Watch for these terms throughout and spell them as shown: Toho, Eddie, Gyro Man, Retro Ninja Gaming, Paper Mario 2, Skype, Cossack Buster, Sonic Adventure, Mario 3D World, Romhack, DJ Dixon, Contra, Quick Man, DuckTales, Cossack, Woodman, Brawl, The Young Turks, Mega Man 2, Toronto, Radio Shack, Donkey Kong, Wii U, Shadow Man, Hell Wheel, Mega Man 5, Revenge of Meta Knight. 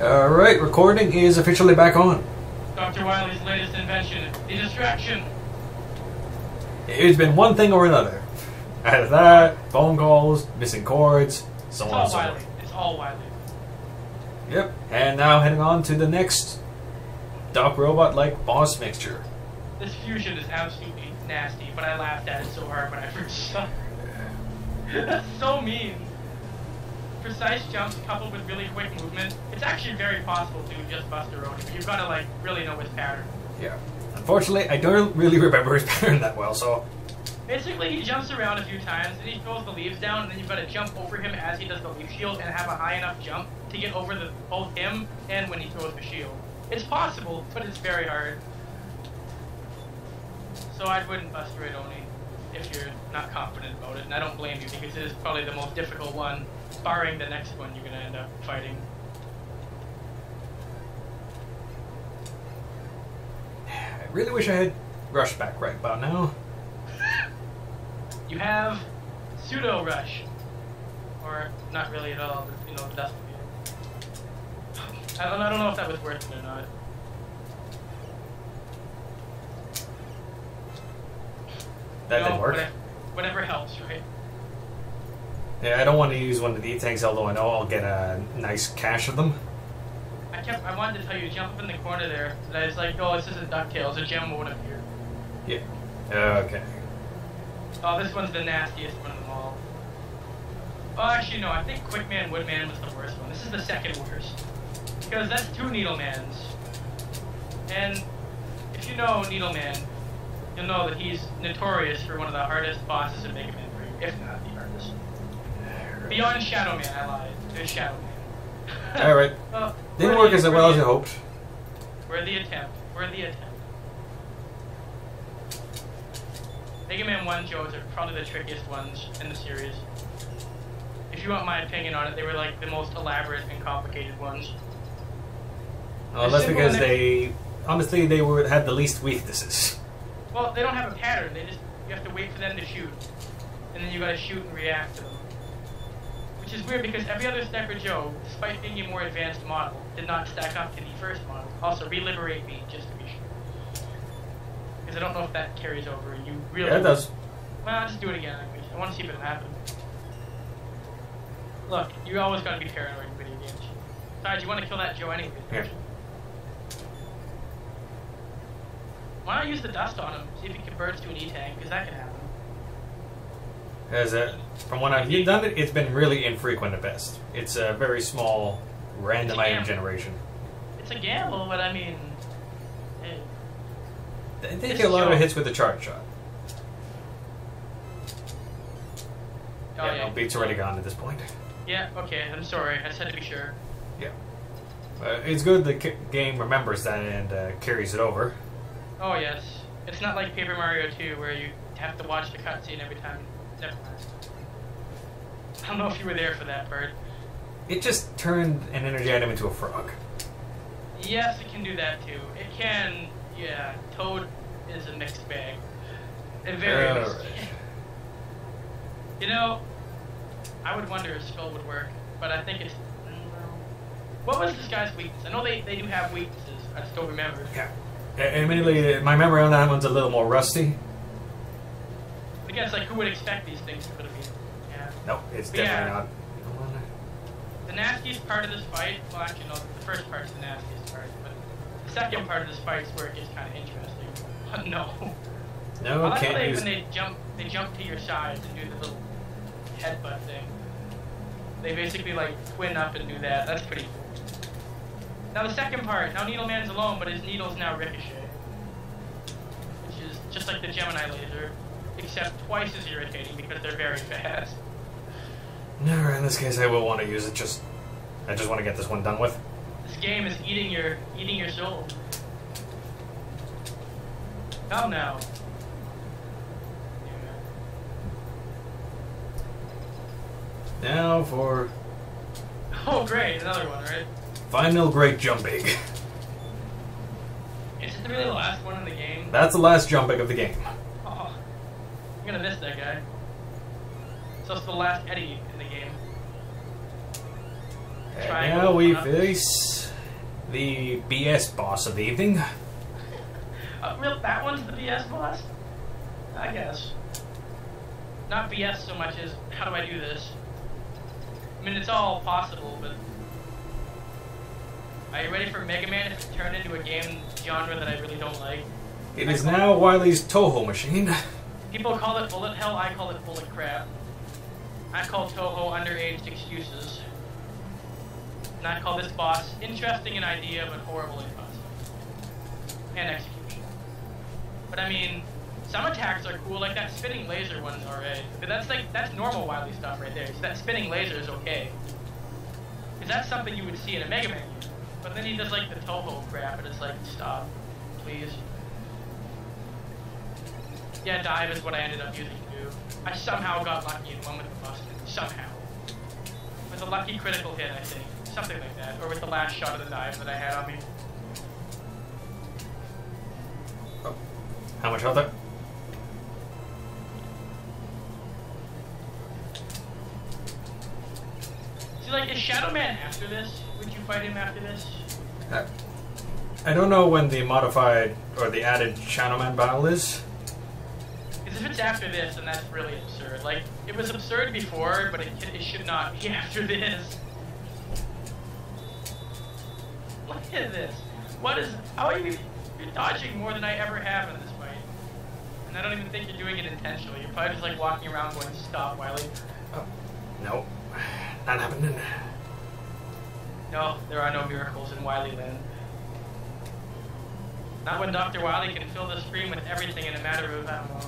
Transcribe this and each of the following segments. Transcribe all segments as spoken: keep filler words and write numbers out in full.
Alright, recording is officially back on. Doctor Wily's latest invention, the distraction. It's been one thing or another. Out of that, phone calls, missing cords, so it's on and so forth. It's all Wily. Yep, and now heading on to the next Doc Robot-like boss mixture. This fusion is absolutely nasty, but I laughed at it so hard when I first saw it. That's so mean. Precise jumps coupled with really quick movement. It's actually very possible to just bust a roadie, but you've got to like really know his pattern. Yeah. Unfortunately, I don't really remember his pattern that well, so... Basically, he jumps around a few times, and he throws the leaves down, and then you've got to jump over him as he does the leaf shield and have a high enough jump to get over the, both him and when he throws the shield. It's possible, but it's very hard. So I wouldn't bust a roadie if you're not confident about it, and I don't blame you because it is probably the most difficult one, barring the next one you're going to end up fighting. I really wish I had Rush back right about now. You have pseudo Rush, or not really at all, but you know, dust. I don't, I don't know if that was worth it or not. That no, didn't work. Whatever, whatever helps, right? Yeah, I don't want to use one of the E-tanks, although I know I'll get a nice cache of them. I kept. I wanted to tell you, jump up in the corner there, and I was like, oh, this isn't DuckTales, a gem won't appear. Yeah. Okay. Oh, this one's the nastiest one of them all. Oh, actually, no, I think Quick Man, Woodman was the worst one. This is the second worst. Because that's two Needle Mans. And if you know Needle Man, you'll know that he's notorious for one of the hardest bosses in Mega Man three, if not the hardest. Beyond Shadow Man, I lied. There's Shadow Man. Alright. Well, didn't work as well as I hoped. We're the attempt. We're the attempt. Mega Man one Joes are probably the trickiest ones in the series. If you want my opinion on it, they were like the most elaborate and complicated ones. Oh, that's because they... Honestly, they were had the least weaknesses. Well, they don't have a pattern. They just you have to wait for them to shoot, and then you gotta shoot and react to them. Which is weird because every other Sniper Joe, despite being a more advanced model, did not stack up to the first model. Also, re-liberate me just to be sure, because I don't know if that carries over. You really? Yeah, it does. Well, I'll just do it again. I want to see if it'll happen. Look, you always gotta be paranoid in video games. Besides, you want to kill that Joe anyway. Yeah. Why not use the dust on him? See if he converts to an E-tank, because that could happen. As a, from when I've done it, it's been really infrequent at best. It's a very small, random item generation. It's a gamble, but I mean... Hey. They, they get a lot of hits with the charge shot. Oh, yeah, yeah, no, beat's already gone at this point. Yeah, okay, I'm sorry. I just had to be sure. Yeah. Uh, it's good the game remembers that and uh, carries it over. Oh yes, it's not like Paper Mario two where you have to watch the cutscene every time. Never mind. I don't know if you were there for that, Bird. It just turned an energy item into a frog. Yes, it can do that too. It can, yeah. Toad is a mixed bag. And very mixed. Right. You know, I would wonder if Skull would work, but I think it's... What was this guy's weakness? I know they, they do have weaknesses, I just don't remember. Yeah. Admittedly, my memory on that one's a little more rusty. I guess, like, who would expect these things to be? Yeah. No, it's but definitely yeah. not. The nastiest part of this fight, well, actually, no, the first part's the nastiest part, but the second part of this fight's where it gets kind of interesting. no. No, I like can't they, use... when they jump, they jump to your sides and do the little headbutt thing. They basically, like, twin up and do that. That's pretty cool. Now the second part, now Needle Man's alone, but his needles now ricochet. Which is just like the Gemini laser, except twice as irritating because they're very fast. No, in this case I will want to use it, just... I just want to get this one done with. This game is eating your... eating your soul. Come now. Yeah. Now for... Oh great, another one, right? Final great jumping. Is it really the last one in the game? That's the last jumping of the game. Oh, I'm gonna miss that guy. So it's the last Eddie in the game. And now we face the B S boss of the evening. Uh, that one's the B S boss? I guess. Not B S so much as, how do I do this? I mean, it's all possible, but... Are you ready for Mega Man if it turned into a game genre that I really don't like? It is now Wily's Toho machine. People call it bullet hell, I call it bullet crap. I call Toho underage excuses. And I call this boss interesting in idea, but horrible in concept. And execution. But I mean, some attacks are cool, like that spinning laser one's alright. But that's like, that's normal Wily stuff right there. So that spinning laser is okay. Because that's something you would see in a Mega Man game. But then he does like the Toho crap, and it's like, stop, please. Yeah, dive is what I ended up using to do. I somehow got lucky in one with the busted. Somehow. With a lucky critical hit, I think. Something like that. Or with the last shot of the dive that I had on me. Oh. How much health there? See, like, is Shadow Man after this? Would you fight him after this? Uh, I don't know when the modified or the added Shadow Man battle is. Because if it's after this, then that's really absurd. Like, it was absurd before, but it, it should not be after this. Look at this. What is... How are you... You're dodging more than I ever have in this fight. And I don't even think you're doing it intentionally. You're probably just, like, walking around going, stop, Wily. Oh, no. Not happening. No, there are no miracles in Wily Land. Not when Doctor Wily can fill the screen with everything in a matter of, I don't know,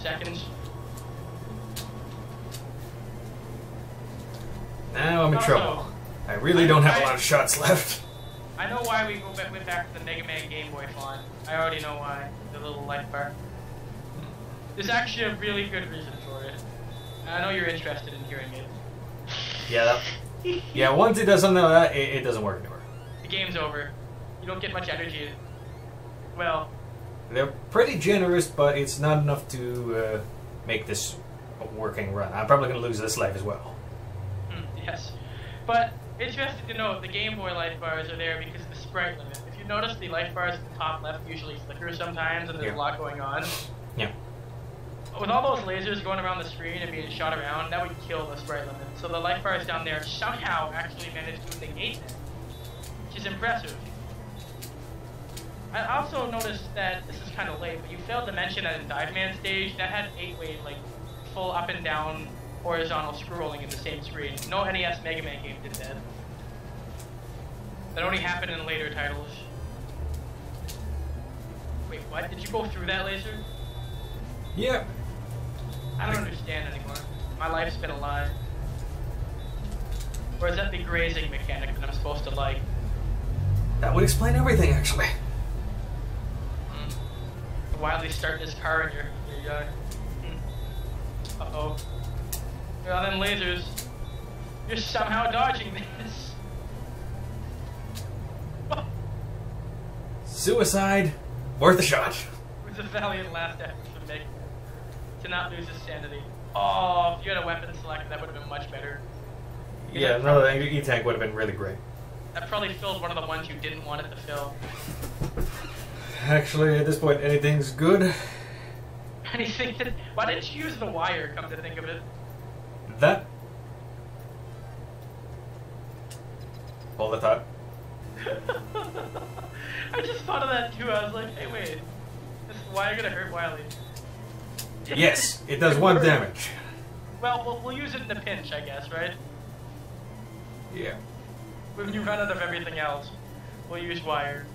seconds. Now I'm in trouble. I really don't have a lot of shots left. I know why we went back to the Mega Man Game Boy font. I already know why. The little light bar. There's actually a really good reason for it. I know you're interested in hearing it. Yeah. That, yeah, once it does something like that, it, it doesn't work anymore. The game's over. You don't get much energy. Well... They're pretty generous, but it's not enough to uh, make this a working run. I'm probably going to lose this life as well. Mm, yes. But, interesting to note, the Game Boy life bars are there because of the sprite limit. If you notice, the life bars at the top left usually flicker sometimes, and there's yeah. a lot going on. Yeah. With all those lasers going around the screen and being shot around, that would kill the sprite limit. So the life bars down there somehow actually managed to negate that, which is impressive. I also noticed that, this is kind of late, but you failed to mention that in Dive Man stage, that had eight-way, like, full up and down horizontal scrolling in the same screen. No N E S Mega Man game did that. That only happened in later titles. Wait, what? Did you go through that laser? Yeah. I don't understand anymore. My life's been a lie. Or is that the grazing mechanic that I'm supposed to like? That would explain everything, actually. Wildly start this car in your, your yard. Mm. Uh oh. Look at all them lasers. You're somehow dodging this. Oh. Suicide, worth a shot. It was a valiant last effort for Meg to not lose his sanity. Oh, if you had a weapon selected, that would have been much better. Yeah, another E tank would have been really great. That probably filled one of the ones you didn't want it to fill. Actually, at this point, anything's good. Anything? That, why didn't you use the wire, come to think of it? That? Hold the thought. I just thought of that too. I was like, hey, wait. This wire gonna hurt Wily. Yes, it does one damage. Well, well, we'll use it in a pinch, I guess, right? Yeah. When you run out of everything else, we'll use wire.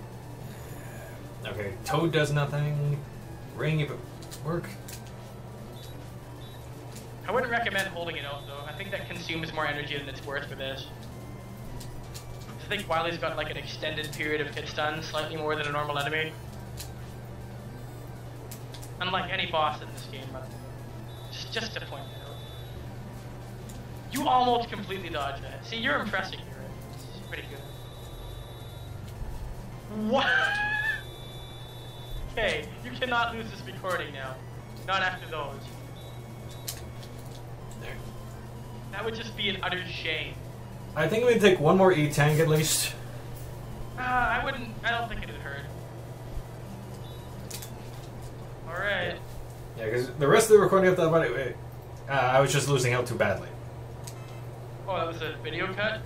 Okay, Toad does nothing. Ring if it work. I wouldn't recommend holding it out though. I think that consumes more energy than it's worth for this. I think Wily's got like an extended period of hit stun, slightly more than a normal enemy. Unlike any boss in this game, but just, just to point that out. You almost completely dodged that. See, you're impressive here. It's pretty good. What? Okay, you cannot lose this recording now. Not after those. There. That would just be an utter shame. I think we take one more E tank at least. Uh, I wouldn't, I don't think it would hurt. Alright. Yeah, because yeah, the rest of the recording of that body, wait, uh, I was just losing out too badly. Oh, that was a video cut?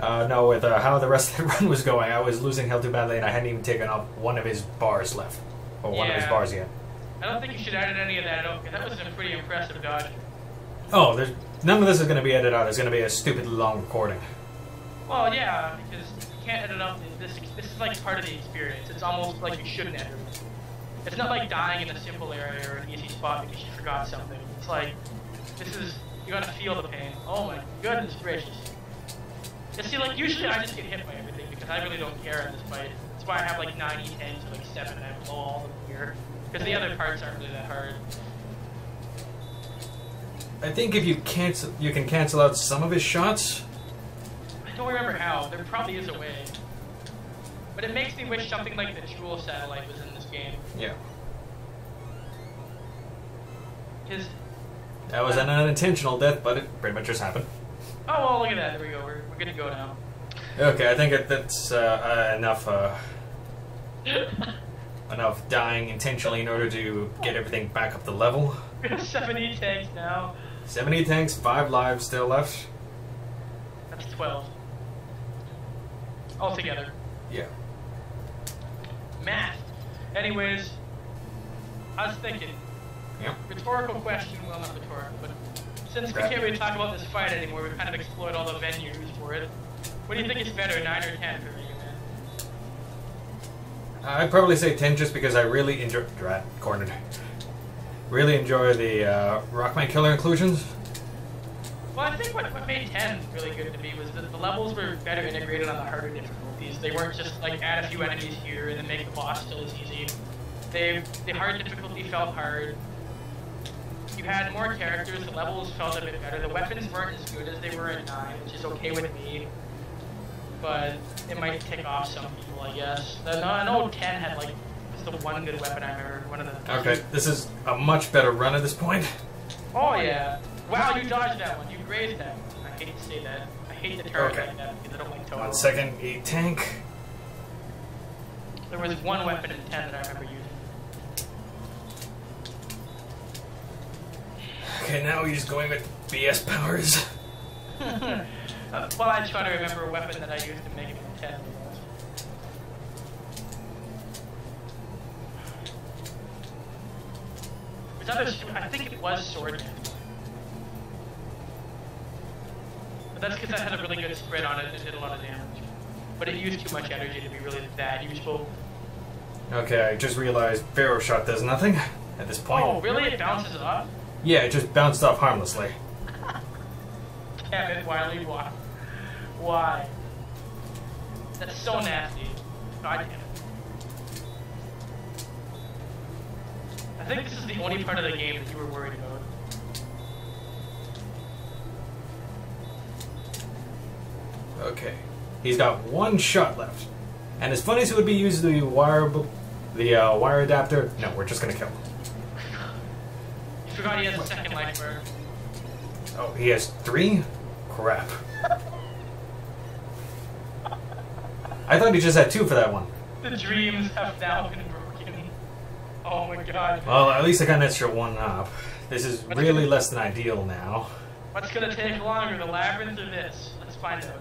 Uh, no, with uh, how the rest of the run was going, I was losing health too badly, and I hadn't even taken up one of his bars left. Or yeah. one of his bars yet. I don't think you should edit any of that out, because that was a pretty impressive dodge. Oh, there's, none of this is going to be edited out. It's going to be a stupidly long recording. Well, yeah, because you can't edit out. This, this is like part of the experience. It's almost like you shouldn't edit it. It's not like dying in a simple area or an easy spot because you forgot something. It's like, this is, you got to feel the pain. Oh my goodness gracious. You see, like, usually I just get hit by everything because I really don't care in this fight. That's why I have, like, nine E tens or, like, seven, and I blow all of them here. Because the other parts aren't really that hard. I think if you cancel, you can cancel out some of his shots. I don't remember how. There probably is a way. But it makes me wish something like the Jewel Satellite was in this game. Yeah. Because... that was uh, an unintentional death, but it pretty much just happened. Oh, well, look at that. There we go. We're, we're gonna go now. Okay, I think it, that's uh, uh, enough, uh... enough dying intentionally in order to get everything back up the level. We have seventy tanks now. seventy tanks, five lives still left. That's twelve. Altogether. Yeah. Math. Anyways, I was thinking. Yeah. Rhetorical question, well, not rhetorical, but... since we can't really talk about this fight anymore, we've kind of explored all the venues for it. What do you think is better, nine or ten for you, man? I'd probably say ten just because I really enjoy... Drat, cornered. Really enjoy the uh, Rockman Killer inclusions. Well, I think what, what made ten really good to me was that the levels were better integrated on the harder difficulties. They weren't just like, add a few enemies here and then make the boss still as easy. They, the hard difficulty felt hard. You had more characters, the levels felt a bit better, the weapons weren't as good as they were in nine, which is okay with me, but it might tick off some people, I guess. The, I know ten had, like, just the one good weapon I remember, one of the... Okay, this is a much better run at this point. Oh, yeah. Wow, you dodged that one, you grazed that one. I hate to say that. I hate the turret okay. like that, because I don't like total. One second, eight tank. There was one weapon in ten that I remember using. Okay, now he's going with B S powers. uh, well, I try to remember a weapon that I used to make him ten. Was that a, I think it was sword. But that's because I had a really good spread on it and did a lot of damage. But it used too much energy to be really that useful. Okay, I just realized Pharaoh Shot does nothing at this point. Oh, really? It bounces off? Yeah, it just bounced off harmlessly. Damn it, Wily, why? Why? That's so nasty. God damn it. I think this is the only part of the game that you were worried about. Okay. He's got one shot left. And as funny as it would be, use the wire, the uh, wire adapter. No, we're just gonna kill him. I forgot he has a second life bar. Oh, he has three? Crap. I thought he just had two for that one. The dreams have now been broken. Oh my god. Well, at least I got an extra one up. This is What's really gonna, less than ideal now. What's gonna take longer, the labyrinth or this? Let's find out.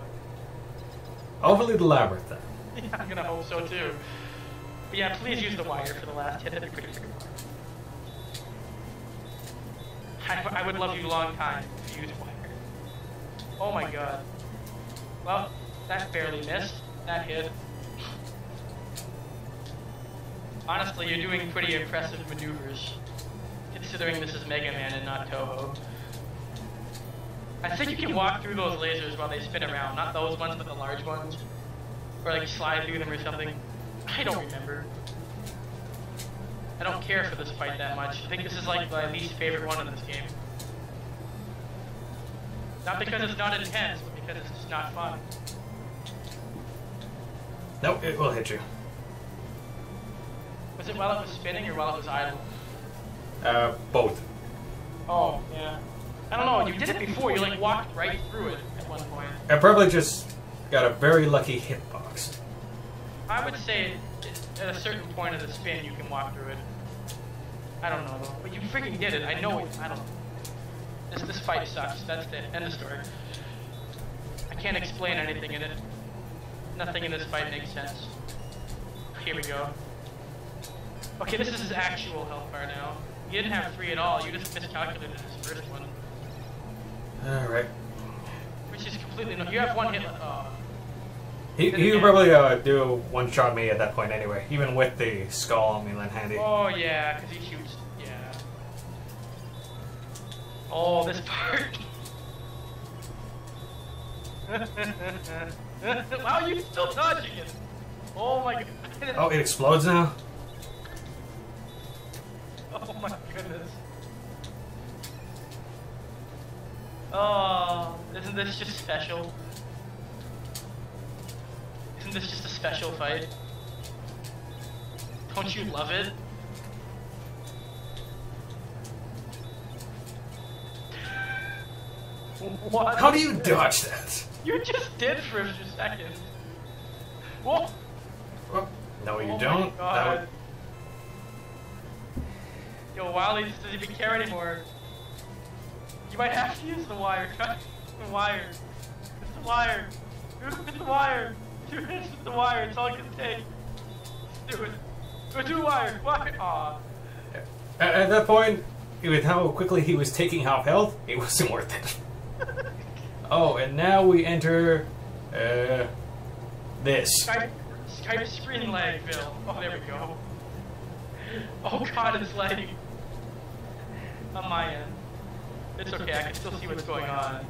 Hopefully the labyrinth, then. Yeah, I'm gonna hope so too. But yeah, please use the wire for the last hit. That'd be pretty good. I, I would love you long time if you used wire. Oh my god. Well, that barely missed. That hit. Honestly, you're doing pretty impressive maneuvers, considering this is Mega Man and not Toho. I think you can walk through those lasers while they spin around. Not those ones, but the large ones. Or like slide through them or something. I don't remember. I don't care for this fight that much. I think this is like my least favorite one in this game. Not because it's not intense, but because it's just not fun. Nope, it will hit you. Was it while it was spinning or while it was idle? Uh, both. Oh, yeah. I don't know, you did it before, you like walked right through it at one point. I probably just got a very lucky hitbox. I would say at a certain point of the spin you can walk through it. I don't know though, but you freaking did it. I know it. I don't know. This, this fight sucks. That's the end of the story. I can't explain anything in it. Nothing in this fight makes sense. Here we go. Okay, this is his actual health bar now. You didn't have three at all. You just miscalculated his first one. Alright. Which is completely no. You have one hit left. Oh. He, he could probably uh, do a one-shot me at that point anyway, even with the skull on me handy. Oh yeah, because he shoots. Yeah. Oh, this part. Wow, you're still dodging it. Oh my god. Oh, it explodes now? Oh my goodness. Oh, isn't this just special? Isn't this just a special fight? Don't you love it? What? How do you dodge that? You just did for a few seconds. Whoa! Oh, no, you oh don't. That would... Yo, Wily just doesn't even care anymore. You might have to use the wire. The wire. It's the wire. It's the wire. Two hits with the wire, it's all it can take. Let's do it. Go do wire, wire! Aw. At, at that point, with how quickly he was taking half health, it wasn't worth it. Oh, and now we enter... Uh... This. Skype, Skype screen lag, Bill. Oh, there we go. Oh god, it's lagging. On my end. It's okay, I can still see what's going on.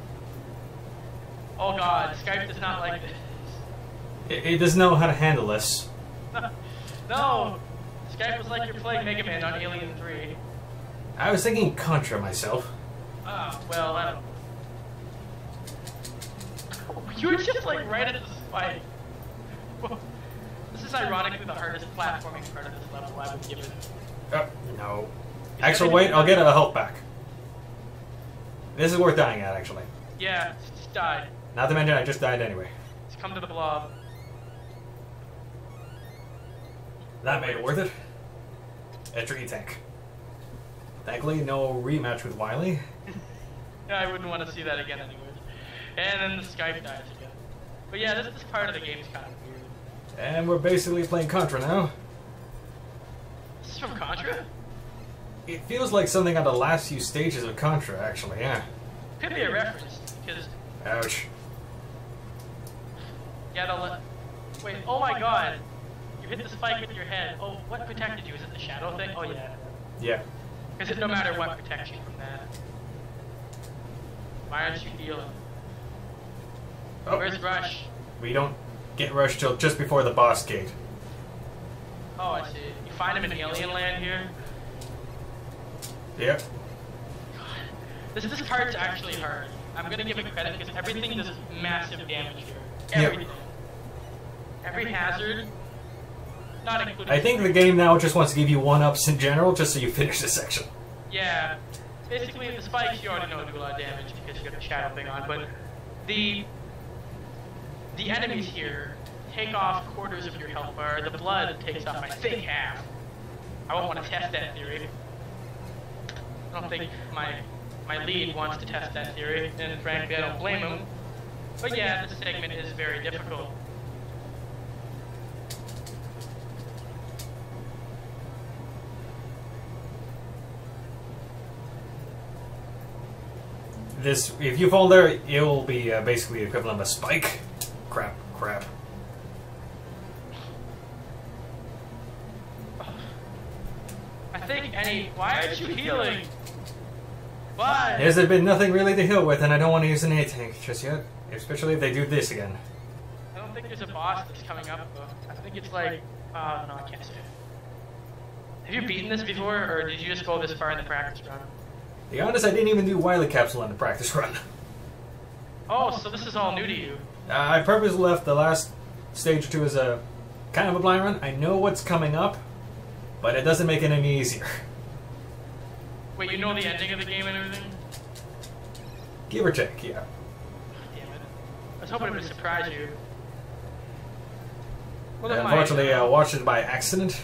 Oh god, Skype does not like this. It doesn't know how to handle this. No! Skype was like you're playing Mega Man on Alien three. I was thinking Contra myself. Ah, well, I don't know. You were just like right at the spike. This is ironically the hardest platforming part of this level I would give it. Oh, no. Actually, wait, I'll get a health back. This is worth dying at, actually. Yeah, just die. Not to mention, I just died anyway. Just come to the blob. That made it worth it. A tricky tank. Thankfully, no rematch with Wily. Yeah, I wouldn't want to see that again anyways. And then the Skype dies again. But yeah, this, this part of the game is kind of weird. And we're basically playing Contra now. This is from Contra? It feels like something on the last few stages of Contra, actually, yeah. Could be a reference, because... Ouch. Yeah, the le Wait, oh my god! Hit the spike with your head. Oh, what protected you? Is it the shadow thing? Oh, yeah. Yeah. Because no matter what protects you from that. Why aren't you healing? Oh. Where's Rush? We don't get Rush till just before the boss gate. Oh, I see. You find him in Alien Land here? Yep. God. This, this part's actually hard. I'm gonna give it credit because everything does massive damage here. Everything. Yep. Every hazard. Not including I think the game now just wants to give you one-ups in general, just so you finish this section. Yeah. Basically, the spikes you already know do a lot of damage because you got the shadow thing on, but the the enemies here take off quarters of your health bar. The blood takes off, I think, half. I won't want to test that theory. I don't think my my lead wants to test that theory, and frankly, I don't blame him. But yeah, this segment is very difficult. This, if you fall there, it'll be uh, basically equivalent of a spike. Crap, crap. I think any. Why aren't you healing? Why? There's been nothing really to heal with, and I don't want to use an A tank just yet. Especially if they do this again. I don't think there's a boss that's coming up, though. I think it's like. Uh, no, I can't say it. Have you beaten this before, or did you just go this far in the practice run? To be honest, I didn't even do Wily Capsule on the practice run. Oh, so this is all new to you. Uh, I purposely left the last stage two as a kind of a blind run. I know what's coming up, but it doesn't make it any easier. Wait, you know the ending of the game and everything? Give or take, yeah. Damn it. I was hoping it would surprise you. What am I? Unfortunately, I uh, watched it by accident.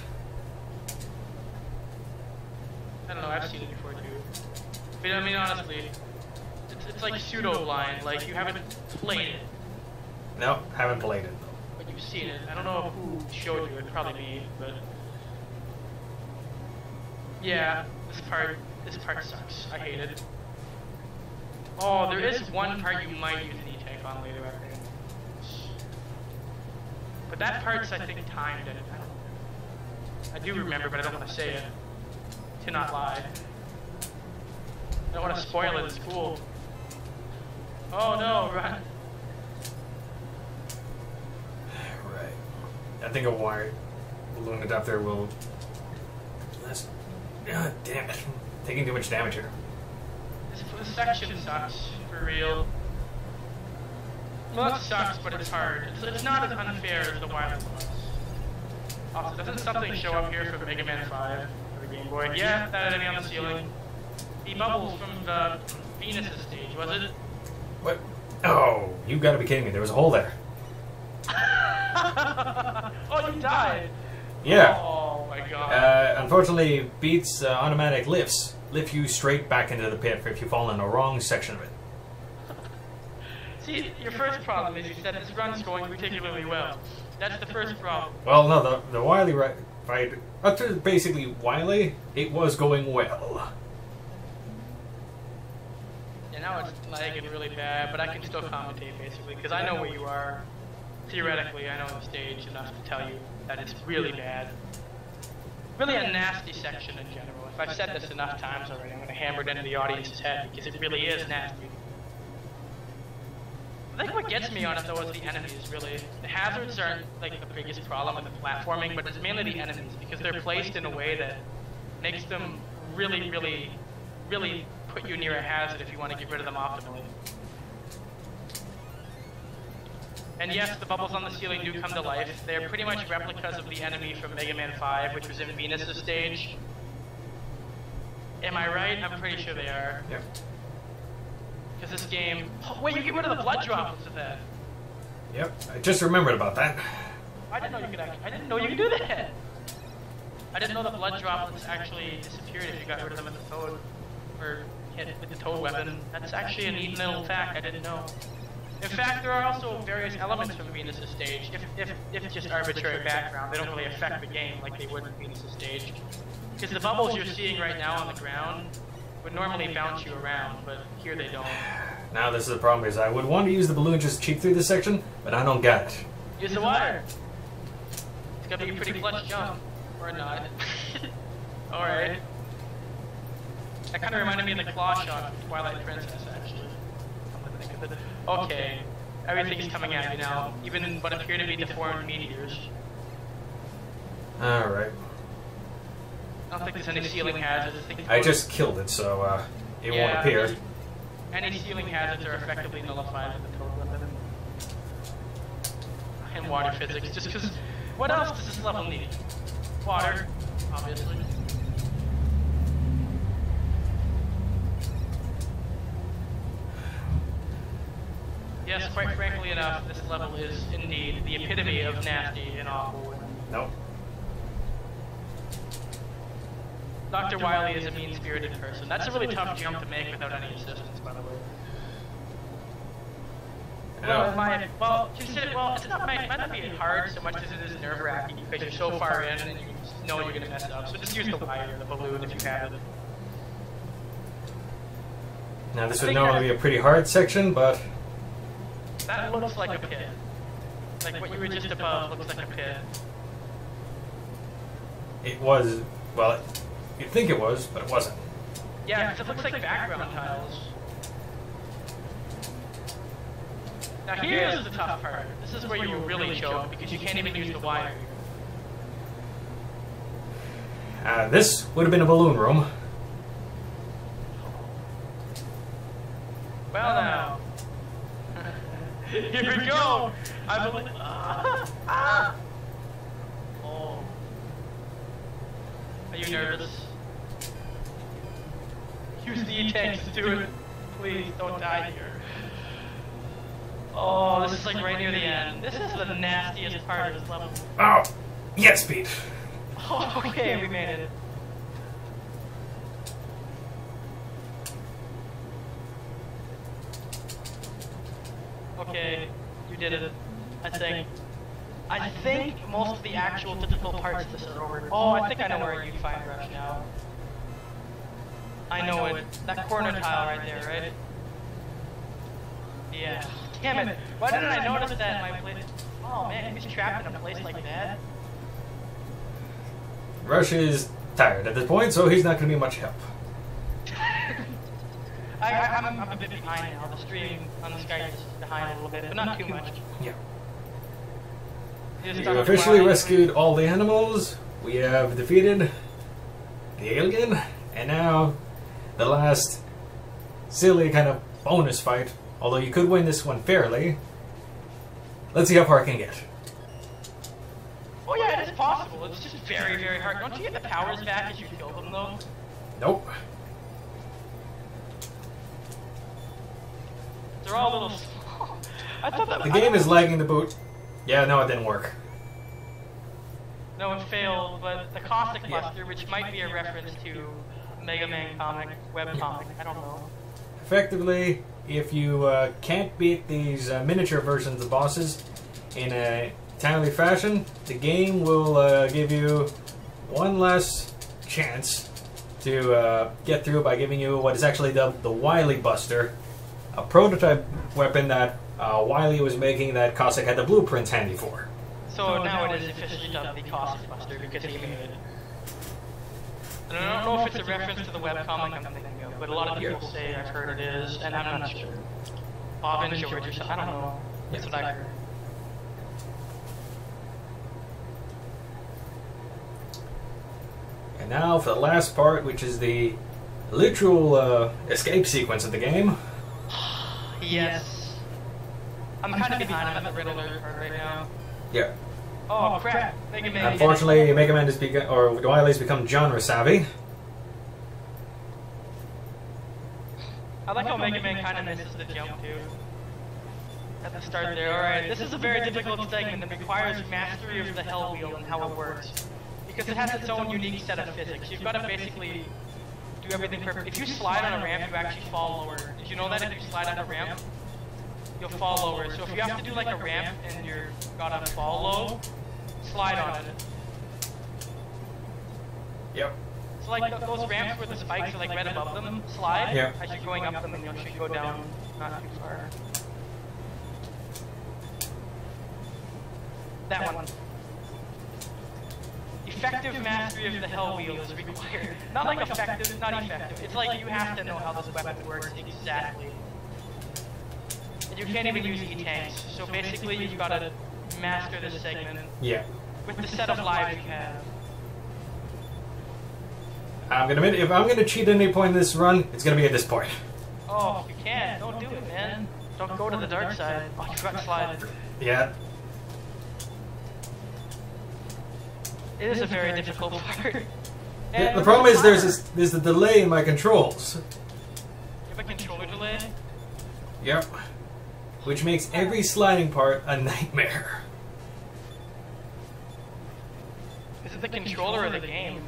I don't know, I've seen it before too. But I mean, honestly, it's, it's like pseudo-blind, like you haven't played it. No, haven't played it. But you've seen it. I don't know who showed you, it'd probably be, but... Yeah, this part, this part sucks. I hate it. Oh, there is one part you might use an E-Tank on later after. But that part's, I think, timed, and I don't... I do remember, but I don't want to say it. To not lie. I don't want to spoil it, it's cool. Oh no, run! Right. I think a wire balloon adapter will... That's... God damn it. Taking too much damage here. This, this section sucks, for real. Well, it sucks, but it's hard. It's, it's not as unfair as the wild ones. Also, doesn't something show up here for Mega Man five for the Game Boy? Yeah, that enemy on the ceiling. The bubbles from the Venus' stage, was it? What? Oh, you gotta be kidding me. There was a hole there. Oh, you died! Yeah. Oh, my God. Uh, unfortunately, beats uh, automatic lifts. Lift you straight back into the pit if you fall in the wrong section of it. See, your first problem is you said this run's going particularly well. That's the first problem. Well, no, the, the Wily ride, right, up to basically Wily, it was going well. Yeah, now it's lagging really bad, but I can still commentate basically, because I know where you are. Theoretically, I know the stage enough to tell you that it's really bad. Really a nasty section in general. If I've said this enough times already, I'm going to hammer it into the audience's head, because it really is nasty. I think what gets me on it, though, is the enemies, really. The hazards aren't, like, the biggest problem with the platforming, but it's mainly the enemies, because they're placed in a way that makes them really, really, really put you near a hazard if you want to get rid of them optimally. And yes, the bubbles on the ceiling do come to life. They're pretty much replicas of the enemy from Mega Man five, which was in Venus' stage. Am I right? I'm pretty sure they are. Yeah. Because this game... Oh, wait, you get rid of the blood droplets with that. Yep, I just remembered about that. I didn't know you could actually... I didn't know you could do that! I didn't know the blood droplets actually disappeared if you got rid of them with the toad. Or hit with the toad weapon. That's actually a neat little fact I didn't know. In fact, there are also various elements from Venus' stage. If, if, if it's just arbitrary background, they don't really affect the game like they would in Venus' stage. Because the bubbles you're seeing right now on the ground... would normally bounce you around, but here they don't. Now this is the problem, is I would want to use the balloon just cheap through this section, but I don't get it. Use the wire! It's gonna be a pretty clutch jump. Or not. Alright. That kinda reminded me of the claw shot from Twilight Princess, actually. Okay. Everything's coming at you now, even what appear to be deformed meteors. Alright. I don't think there's any ceiling hazards. I just killed it, so uh, it yeah, won't appear. Any ceiling hazards are effectively nullified with the total limit. And water physics, just because... What else does this level need? Water, obviously. Yes, quite frankly enough, this level is indeed the epitome of nasty and awful. Nope. Doctor Wily is a mean-spirited person. That's a really tough jump to make without any assistance, by the way. Well, my, well, consider, well, it's not, might not be hard so much as it is nerve-wracking because you're so far in and you know you're going to mess up. So just use the wire or the balloon if you have it. Now, this would normally be a pretty hard section, but... That looks like a pit. Like what you were just above looks like a pit. It was, well... It, You'd think it was, but it wasn't. Yeah, because it looks like background tiles. Now here's the tough part. This is where you really choke, because you can't even use the wire. Uh, this would have been a balloon room. Well now. Here we go! I believe... Ah! Oh. Are you nervous? Use the E-Tanks to do it. Please, don't die here. Oh, this is like right near the end. This is the nastiest part of this level. Oh, yes, Pete. Oh, okay, we made it. Okay, you did it. I think. I think most of the actual difficult parts of this are over. Oh, I think I know where you find Rush now. I know it. That corner tile right there, right? Yeah. Damn it! Why didn't I notice that in my place? Oh man, he's trapped in a place like that. Rush is tired at this point, so he's not going to be much help. I, I, I'm, I'm a bit behind now. The stream on the Skype is behind a little bit, but not too much. Yeah. We've officially rescued all the animals. We have defeated the alien, and now the last silly kind of bonus fight. Although you could win this one fairly. Let's see how far I can get. Oh yeah, it is possible. It's just very, very hard. Don't you get the powers back as you kill them, though? Nope. They're all little small. I thought that... The game is lagging the boot. Yeah, no, it didn't work. No, it failed, but the Cossack yeah. Buster, which might be a reference to Mega Man comic, web comic, I don't know. Effectively, if you uh, can't beat these uh, miniature versions of bosses in a timely fashion, the game will uh, give you one last chance to uh, get through by giving you what is actually dubbed the Wily Buster, a prototype weapon that uh, Wily was making that Cossack had the blueprints handy for. So now it is officially dubbed the Cossack Buster because he made it. And I don't know if it's a reference to the webcomic I'm thinking of, but a lot of people yes. say I've heard it is, and I'm not sure. Bob and George or something, I don't know. That's yes. what I heard. And now for the last part, which is the literal uh, escape sequence of the game. Yes. I'm, I'm kind of behind on the Riddler part right now. Yeah. Oh, crap. Mega Man. Unfortunately, Mega Man has become, or Wily's become genre savvy. I like how Mega Man kind of misses the jump, too. At the start there. Alright, this is a very difficult segment that requires mastery of the Hell Wheel and how it works. Because it has its own unique set of physics. You've got to basically do everything perfect. If you slide on a ramp, you actually fall lower. Did you know that if you slide on a ramp? You'll fall lower. So if you have to do like a ramp and you're gotta fall low, slide on it. Yep. So like th those ramps where the spikes are like right above them, slide. Yep. As you're going up them, and you should go down not too far. That one. Effective mastery of the Hell Wheel is required. Not like effective, not effective. It's like you have to know how this weapon works exactly. You can't even use E-tanks, so basically you've got to master this segment yeah. with the set of lives you have. I'm gonna admit, if I'm going to cheat at any point in this run, it's going to be at this point. Oh, you can't. Don't do it, man. Don't go to the dark side. Oh, you got slided. Yeah. It is a very difficult part. Yeah, the problem is there's this, there's a delay in my controls. You have a controller delay? Yep. Which makes every sliding part a nightmare. Is it the controller or the game?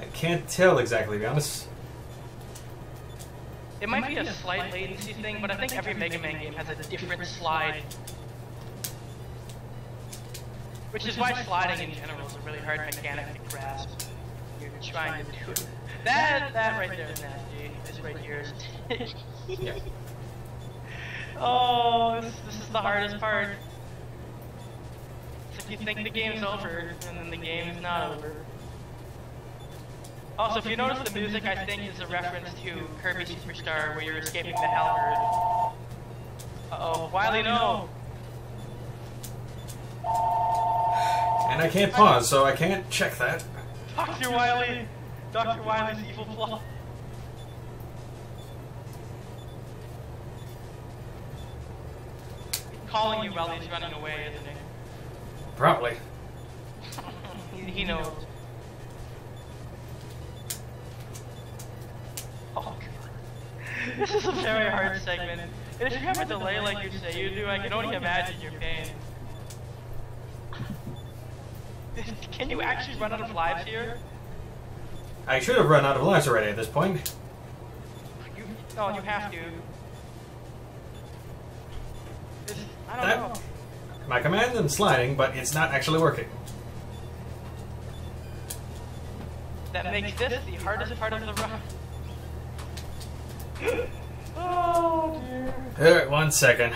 I can't tell exactly, to be honest. It might be a slight latency thing, but I think every Mega Man game has a different slide. Which is why sliding in general is a really hard mechanic to grasp. You're trying to do it. That, that right there is nasty. This right here is... yeah. Oh, this, this is the hardest part. It's like you think the game's over, and then the game's not over. Also, if you notice the music, I think, is a reference to Kirby Superstar, where you're escaping the Hell Herd. Uh-oh, Wily, no! And I can't pause, so I can't check that. Doctor Wily! Doctor Wily's evil plot. Calling you while he's running away, isn't he? Probably. he, he knows. Oh, God. This is a very hard segment. And if you have a delay like you say you do, I can only imagine your pain. Can you actually run out of lives here? I should have run out of lives already at this point. You, oh, you have to. This, I don't that, know. My command is sliding, but it's not actually working. That, that makes, makes this the hardest part of the run. Oh, dear. Alright, one second.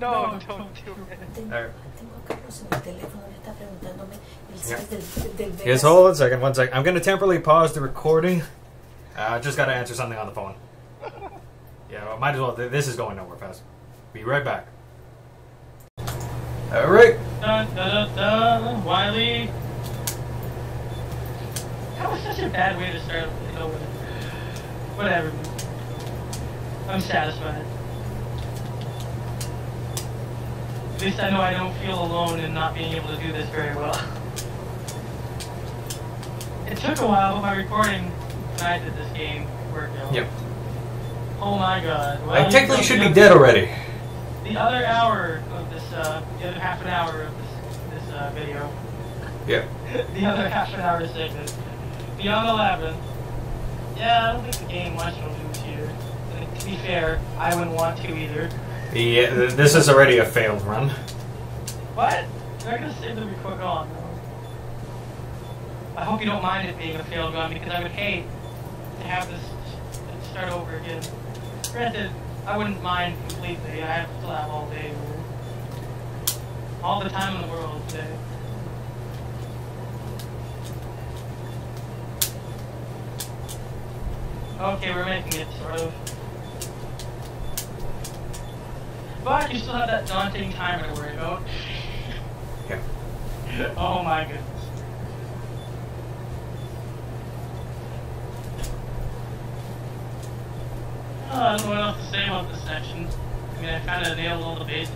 No, no, don't do it. Alright. Yep. Just hold on a second, one second. I'm going to temporarily pause the recording. I uh, just got to answer something on the phone. Yeah, well, might as well. This is going nowhere fast. Be right back. Alright. Dun, dun, dun, dun, Wily. That was such a bad way to start. Oh, whatever. I'm satisfied. At least I know I don't feel alone in not being able to do this very well. It took a while, but my recording when I did this game worked out. Yep. Oh my god. Well, I technically should be dead already. The other hour of this, uh, the other half an hour of this, this uh, video. Yep. The other half an hour segment. Beyond eleven. Yeah, I don't think the game much will do to you. And to be fair, I wouldn't want to either. Yeah, th this is already a failed run. What? They're gonna save the record on, though. I hope you don't mind it being a failed run, because I would hate to have this start over again. Granted, I wouldn't mind completely. I still have all day. All the time in the world today. Okay, we're making it, sort of. But you still have that daunting timer to worry about. Yeah. Oh my goodness. Oh, I don't know what else to say about this section. I mean, I kind of nailed all the bases.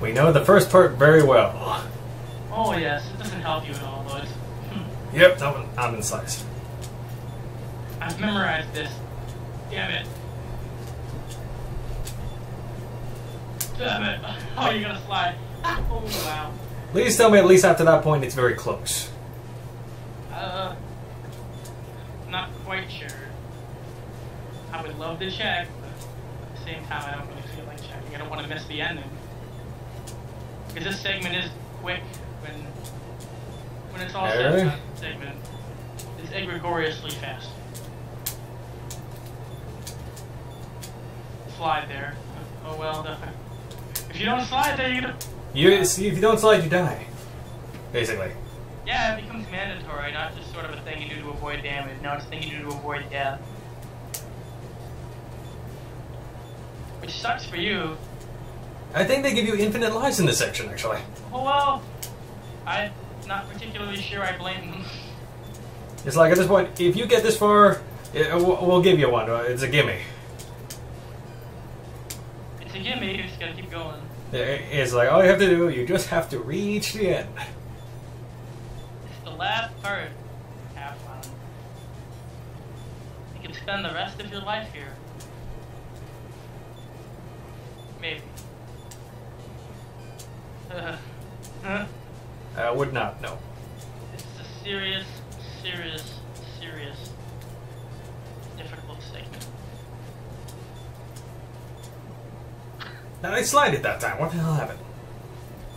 We know the first part very well. Oh yes, it doesn't help you at all, but... Hmm. Yep, that one, I'm in slice. I've memorized this. Damn it. Damn it. Oh, you're gonna slide. Oh, wow. Please tell me at least after that point it's very close. Uh, not quite sure. I would love to check, but at the same time I don't really feel like checking. I don't want to miss the ending. Because this segment is quick when when it's all said and done. Segment is egregiously fast. Slide there. Oh well done. If you don't slide, then you're gonna... You, see, if you don't slide, you die. Basically. Yeah, it becomes mandatory, not just sort of a thing you do to avoid damage. No, it's a thing you do to avoid death. Which sucks for you. I think they give you infinite lives in this section, actually. Oh well, I'm not particularly sure I blame them. It's like, at this point, if you get this far, it, we'll give you one. It's a gimme. To give me, you just gotta keep going. It's like, all you have to do, you just have to reach the end. It's the last part. Have fun. You can spend the rest of your life here. Maybe. Uh, huh? I would not, no. It's a serious, serious, serious, difficult segment. I slide it that time. What the hell happened?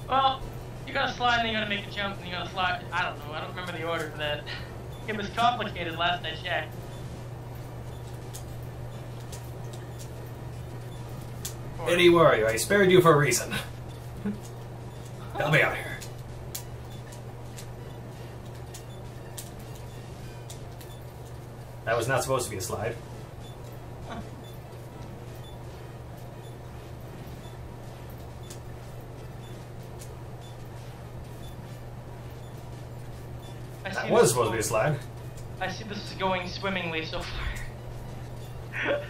Well, you gotta slide and you gotta make a jump and you gotta slide. I don't know. I don't remember the order for that. It was complicated last I checked. Eddie, where are you? I spared you for a reason. Help me out here. That was not supposed to be a slide. That was supposed to be a slide. I see this is going swimmingly so far.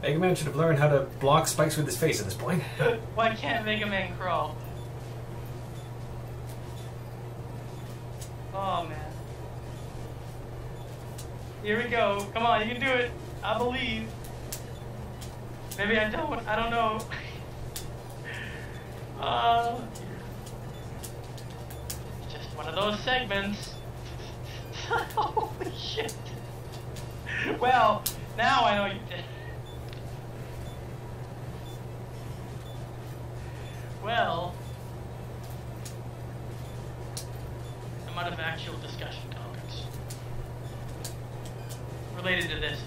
Mega Man should have learned how to block spikes with his face at this point. Why can't Mega Man crawl? Oh man. Here we go. Come on, you can do it. I believe. Maybe I don't. I don't know. uh, it's just one of those segments. Holy shit. Well, now I know you did. Well, I'm out of actual discussion topics related to this.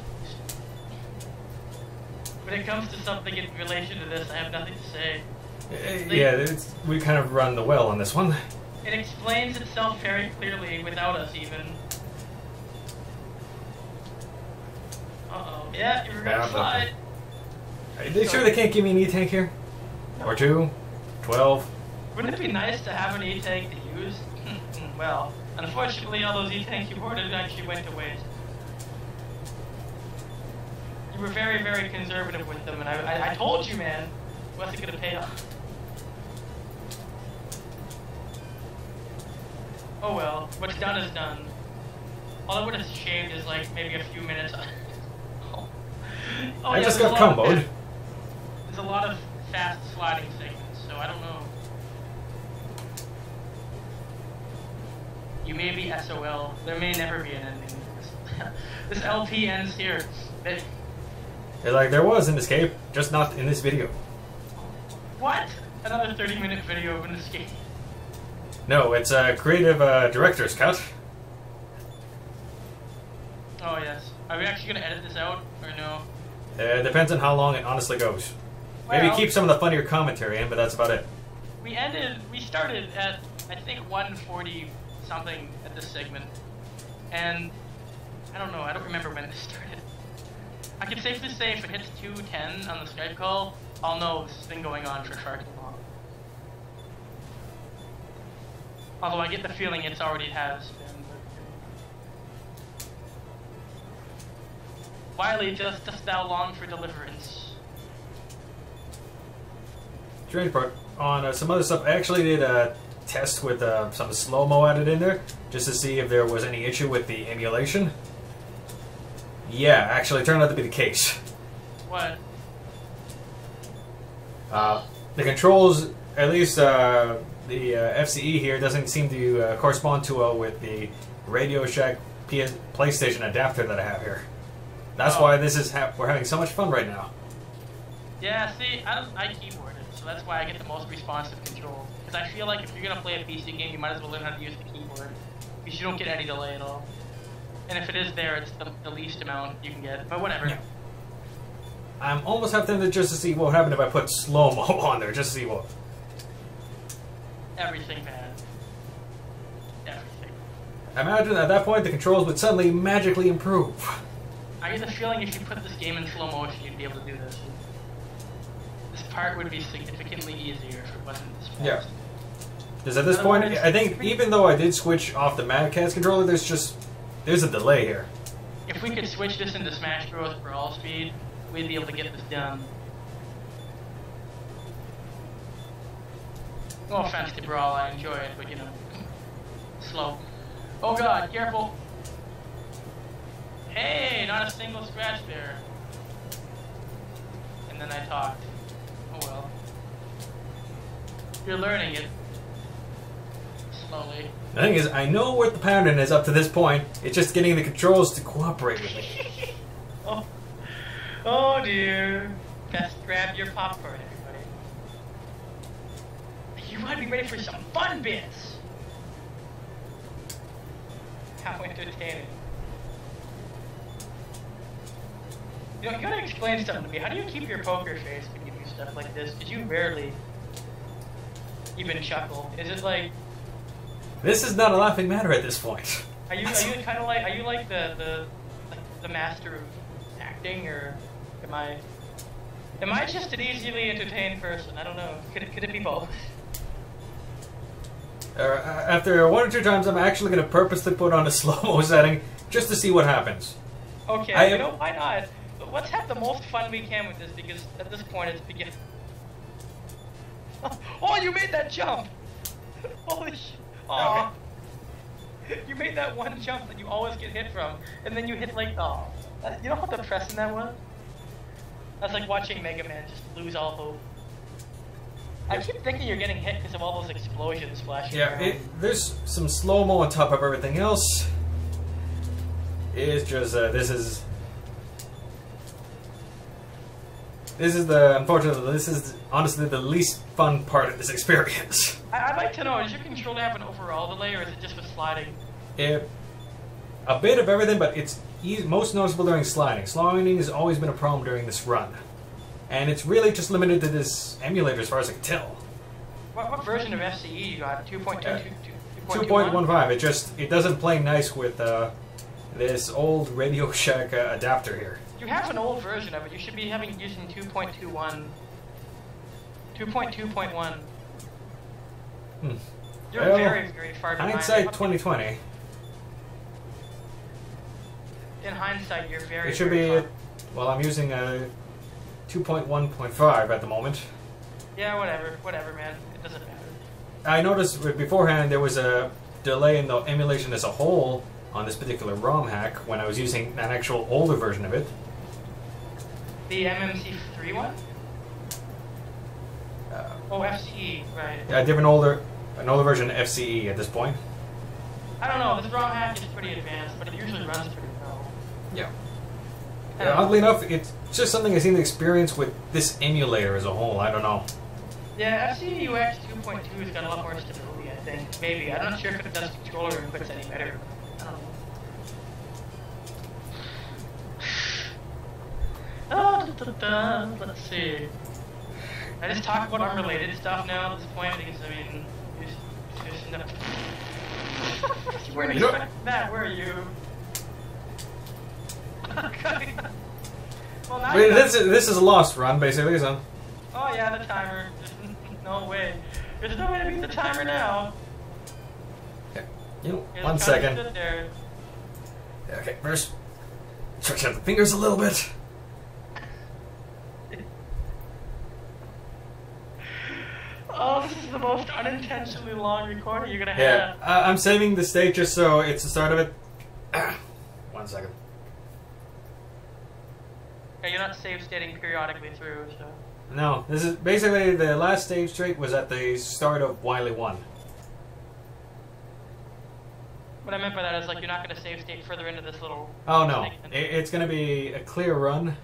When it comes to something in relation to this, I have nothing to say. Uh, the, yeah, it's, we kind of run the well on this one. It explains itself very clearly without us even. Uh-oh. Yeah, you're gonna slide. Are you sure they can't give me an E-tank here? Or two? Twelve? Wouldn't it be nice to have an E-tank to use? Well, unfortunately all those E-tanks you hoarded actually went to waste. You were very, very conservative with them, and I, I, I told you, man, it wasn't going to pay off. Oh well, what's done is done. All I would have shaved is, like, maybe a few minutes. oh. Oh, I yeah, just got comboed. Of, there's a lot of fast sliding segments, so I don't know. You may be S O L. There may never be an ending. This L P ends here. It, Like, there was an escape, just not in this video. What? Another thirty minute video of an escape? No, it's a creative uh, director's cut. Oh, yes. Are we actually going to edit this out, or no? Uh, it depends on how long it honestly goes. Well, maybe keep some of the funnier commentary in, but that's about it. We ended, we started at, I think, one forty something at this segment. And, I don't know, I don't remember when this started. I can safely say if it hits two ten on the Skype call, I'll know this has been going on for far too long. Although I get the feeling it's already has been. But... Wily, just dost thou long for deliverance? Strange part. On uh, some other stuff, I actually did a test with uh, some slow-mo added in there, just to see if there was any issue with the emulation. Yeah, actually, it turned out to be the case. What? Uh, the controls, at least uh, the uh, F C E here, doesn't seem to uh, correspond too well with the Radio Shack P S PlayStation adapter that I have here. That's oh. why this is ha we're having so much fun right now. Yeah, see, I, I keyboarded, so that's why I get the most responsive controls. Because I feel like if you're going to play a P C game, you might as well learn how to use the keyboard. Because you don't get any delay at all. And if it is there, it's the, the least amount you can get. But whatever. Yeah. I'm almost half tempted just to see what happened if I put slow-mo on there, just to see what... Everything bad. Everything. I imagine at that point the controls would suddenly magically improve. I get the feeling if you put this game in slow motion, you'd be able to do this. This part would be significantly easier if it wasn't this fast. Yeah. Because at this no, point, I think pretty... even though I did switch off the Madcast controller, there's just... There's a delay here. If we could switch this into Smash Bros. Brawl speed, we'd be able to get this done. No offense to Brawl, I enjoy it, but you know, slow. Oh god, careful! Hey, not a single scratch there. And then I talked. Oh well. You're learning it. Slowly. The thing is, I know what the pattern is up to this point. It's just getting the controls to cooperate with me. oh. oh dear. Best grab your popcorn, everybody. You want to be ready for some fun bits! How entertaining. You know, you gotta explain something to me. How do you keep your poker face when you do stuff like this? Because you rarely even chuckle. Is it like... This is not a laughing matter at this point. Are you, are you kind of like, are you like the, the, like the master of acting, or am I, am I just an easily entertained person? I don't know. Could it, could it be both? Uh, after one or two times, I'm actually going to purposely put on a slow-mo setting just to see what happens. Okay, I, you know, why not? But let's have the most fun we can with this, because at this point, it's beginning. Oh, you made that jump! Holy shit. Aww. Okay. You made that one jump that you always get hit from, and then you hit like, oh, You know how depressing that was? That's like watching Mega Man just lose all hope. I keep thinking you're getting hit because of all those explosions flashing. Yeah, it, there's some slow-mo on top of everything else. It's just, uh, this is... This is the, unfortunately, this is honestly the least fun part of this experience. I'd like to know, does your controller have an overall delay, or is it just with sliding? It, a bit of everything, but it's easy, most noticeable during sliding. Sliding has always been a problem during this run. And it's really just limited to this emulator as far as I can tell. What, what version of F C E you got? two point two two? two point one five. It just, it doesn't play nice with uh, this old Radio Shack uh, adapter here. You have an old version of it. You should be having using two point two one. two point two point one. Hmm. You're well, very, very far behind. Hindsight twenty twenty. In hindsight, you're very. It should very be. A, well, I'm using a two point one point five at the moment. Yeah, whatever, whatever, man. It doesn't matter. I noticed beforehand there was a delay in the emulation as a whole on this particular ROM hack when I was using an actual older version of it. The M M C three one? Uh, oh, F C E, right. A different older, an older version of F C E at this point. I don't know, this ROM hack is pretty advanced, but it usually runs pretty well. Yeah. And yeah, oddly enough, it's just something I seem to experience with this emulator as a whole, I don't know. Yeah, F C E U X two point two has got a lot more stability, I think. Maybe. I'm not sure if it does controller inputs any better. I don't know. Oh, da, da, da, da. Let's see. I just talk about unrelated stuff now at this point because, I mean, you're just no. You weren't expecting that, were you? Okay. Well, now Wait, this is, this is a lost run, basically, so... Oh yeah, the timer. There's no way. There's no way to beat the timer now. Okay. You know, yeah, one second. There. Yeah, okay, first... Stretch out the fingers a little bit. Oh, this is the most unintentionally long recording you're gonna yeah. have. Yeah, uh, I'm saving the state just so it's the start of it. One second. Yeah, you're not save stating periodically through, so... No, this is basically the last stage straight was at the start of Wily one. What I meant by that is, like, you're not going to save state further into this little... Oh, no. It's going to be a clear run.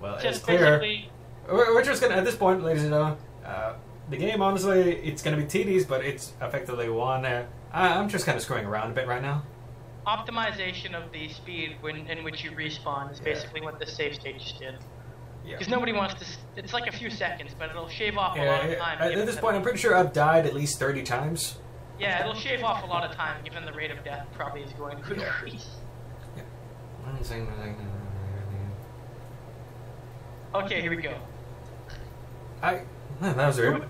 Well, just it's clear. Basically... We're just going to, at this point, ladies and gentlemen, uh, the game, honestly, it's going to be T Ds, but it's effectively one. Uh, I'm just kind of screwing around a bit right now. Optimization of the speed when, in which you respawn is basically yeah. what the save state just did. Because yeah. nobody wants to... It's like a few seconds, but it'll shave off yeah, a lot of time. At, at this point, I'm pretty sure I've died at least thirty times. Yeah, it'll shave off a lot of time, given the rate of death probably is going to increase. Yeah. Okay, here we go. I... That was weird.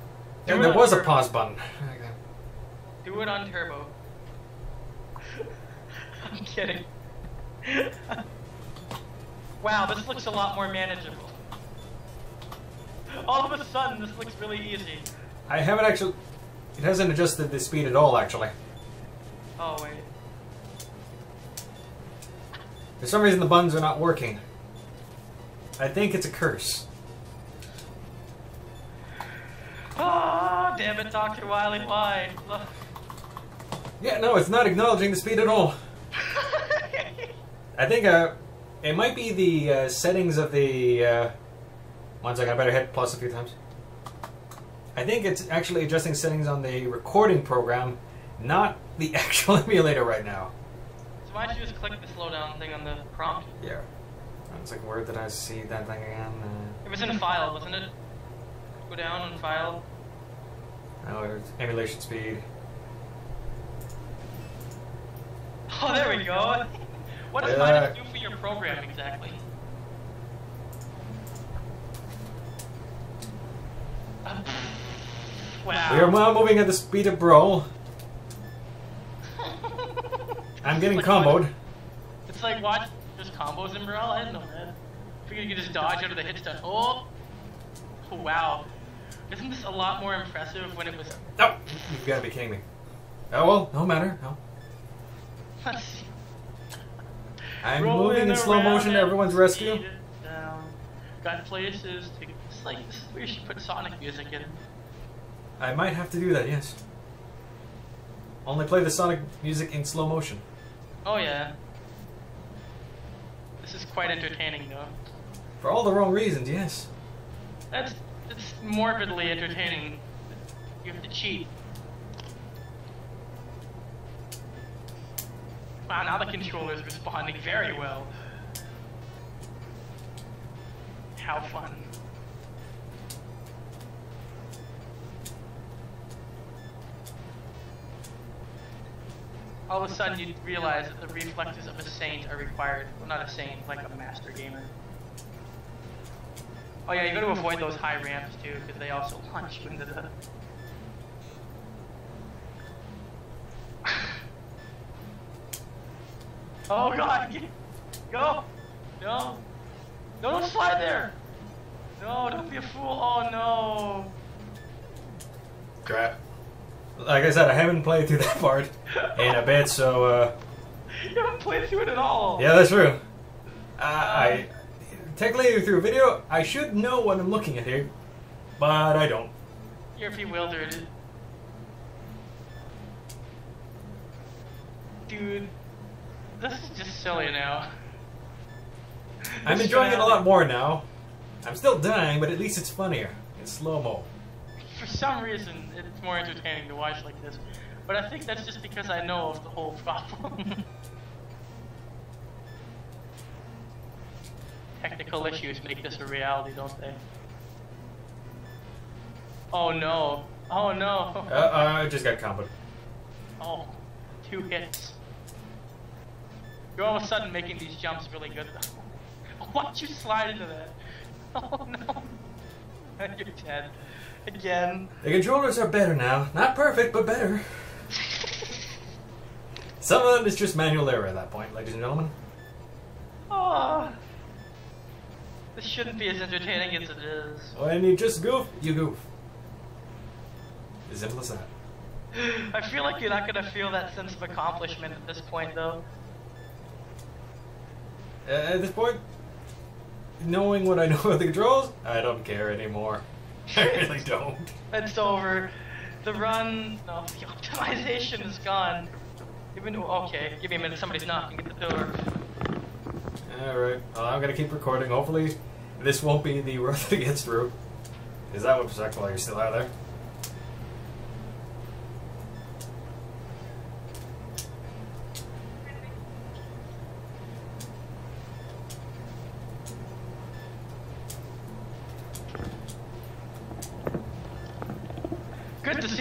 And there was turbo. a pause button. Okay. Do it on turbo. I'm kidding. Wow, this looks a lot more manageable. All of a sudden, this looks really easy. I haven't actually... It hasn't adjusted the speed at all, actually. Oh, wait. For some reason, the buttons are not working. I think it's a curse. Ah, oh, damn it, Doctor Wily, why? Yeah, no, it's not acknowledging the speed at all. I think uh, it might be the uh, settings of the... Uh, one second, I better hit plus a few times. I think it's actually adjusting settings on the recording program, not the actual emulator right now. So why don't you just click the slowdown thing on the prompt? Yeah. It's like, where did I see that thing again? Uh, it was in file, wasn't it? Go down on file. Oh, it's emulation speed. Oh, there we go. What does minus do for your program exactly? Uh, wow. We are now moving at the speed of Brawl. I'm getting like comboed. What, it's like watch just combos in Brawl. I didn't know that. I figured you could just dodge out of the hit stuff. Oh. Oh, wow. Isn't this a lot more impressive when it was? No. You've got to be kidding me. Oh well, no matter. No. Let's see. I'm rolling moving in slow motion to everyone's rescue. Down. Got places to get this, like, we should put Sonic music in. I might have to do that, yes. Only play the Sonic music in slow motion. Oh yeah. This is quite entertaining though. For all the wrong reasons, yes. That's it's morbidly entertaining. You have to cheat. Wow, now the controller is responding very well. How fun. All of a sudden you realize that the reflexes of a saint are required. Well, not a saint, like a master gamer. Oh yeah, you gotta avoid those high ramps too, because they also launch you into the... Oh god! Go! No! No, don't slide there! No, don't be a fool! Oh no! Crap. Like I said, I haven't played through that part in a bit, so, uh... You haven't played through it at all! Yeah, that's true. Uh, I... Technically, through video, I should know what I'm looking at here, but I don't. You're bewildered. Dude, this is just silly now. I'm enjoying it a lot more now. I'm still dying, but at least it's funnier. It's slow-mo. For some reason, it's more entertaining to watch like this, but I think that's just because I know of the whole problem. Technical issues make this a reality, don't they? Oh no! Oh no! Uh, uh, I just got comboed. Oh, two hits. You're all of a sudden making these jumps really good though. Why'd you slide into that? Oh no! You're dead. Again. The controllers are better now. Not perfect, but better. Some of them is just manual error at that point, ladies and gentlemen. Oh, this shouldn't be as entertaining as it is. When you just goof, you goof. As simple as that. I feel like you're not going to feel that sense of accomplishment at this point, though. Uh, at this point, knowing what I know about the controls, I don't care anymore. I really don't. It's over. The run... No, the optimization is gone. Even, okay, give me a minute. Somebody's knocking at the door. Alright. Well, I'm going to keep recording. Hopefully, this won't be the road that gets through. Is that what sucks while you're still out there?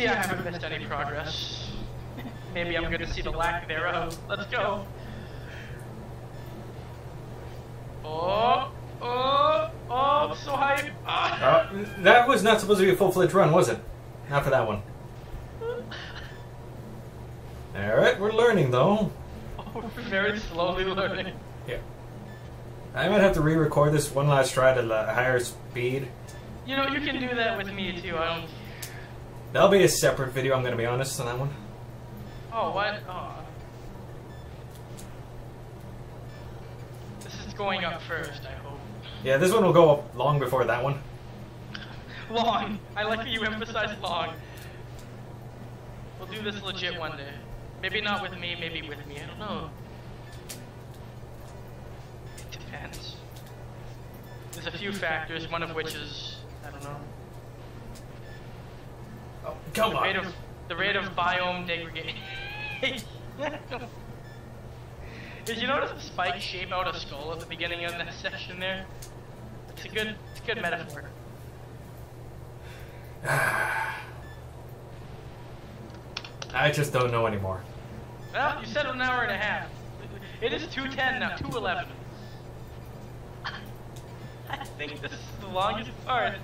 I haven't missed any progress. Maybe I'm going to see the lack thereof. Let's go. Oh, oh, oh, I'm so hype. Ah. Uh, that was not supposed to be a full-fledged run, was it? Not for that one. Alright, we're learning, though. Oh, we're very slowly learning. Yeah. I might have to re-record this one last try at a higher speed. You know, you can do that with me, too. I don't... That'll be a separate video, I'm going to be honest on that one. Oh, what? Oh. This is going up first, I hope. Yeah, this one will go up long before that one. Long! I like how you emphasize long. We'll do this legit one day. Maybe not with me, maybe with me, I don't know. It depends. There's a few factors, one of which is, I don't know. Oh, come on. Of, the rate of biome degradation. Did you notice the spike shape out a skull at the beginning of that section there? It's a good, it's a good metaphor. I just don't know anymore. Well, you said an hour and a half. It is two ten now, two eleven. I think this is the longest part.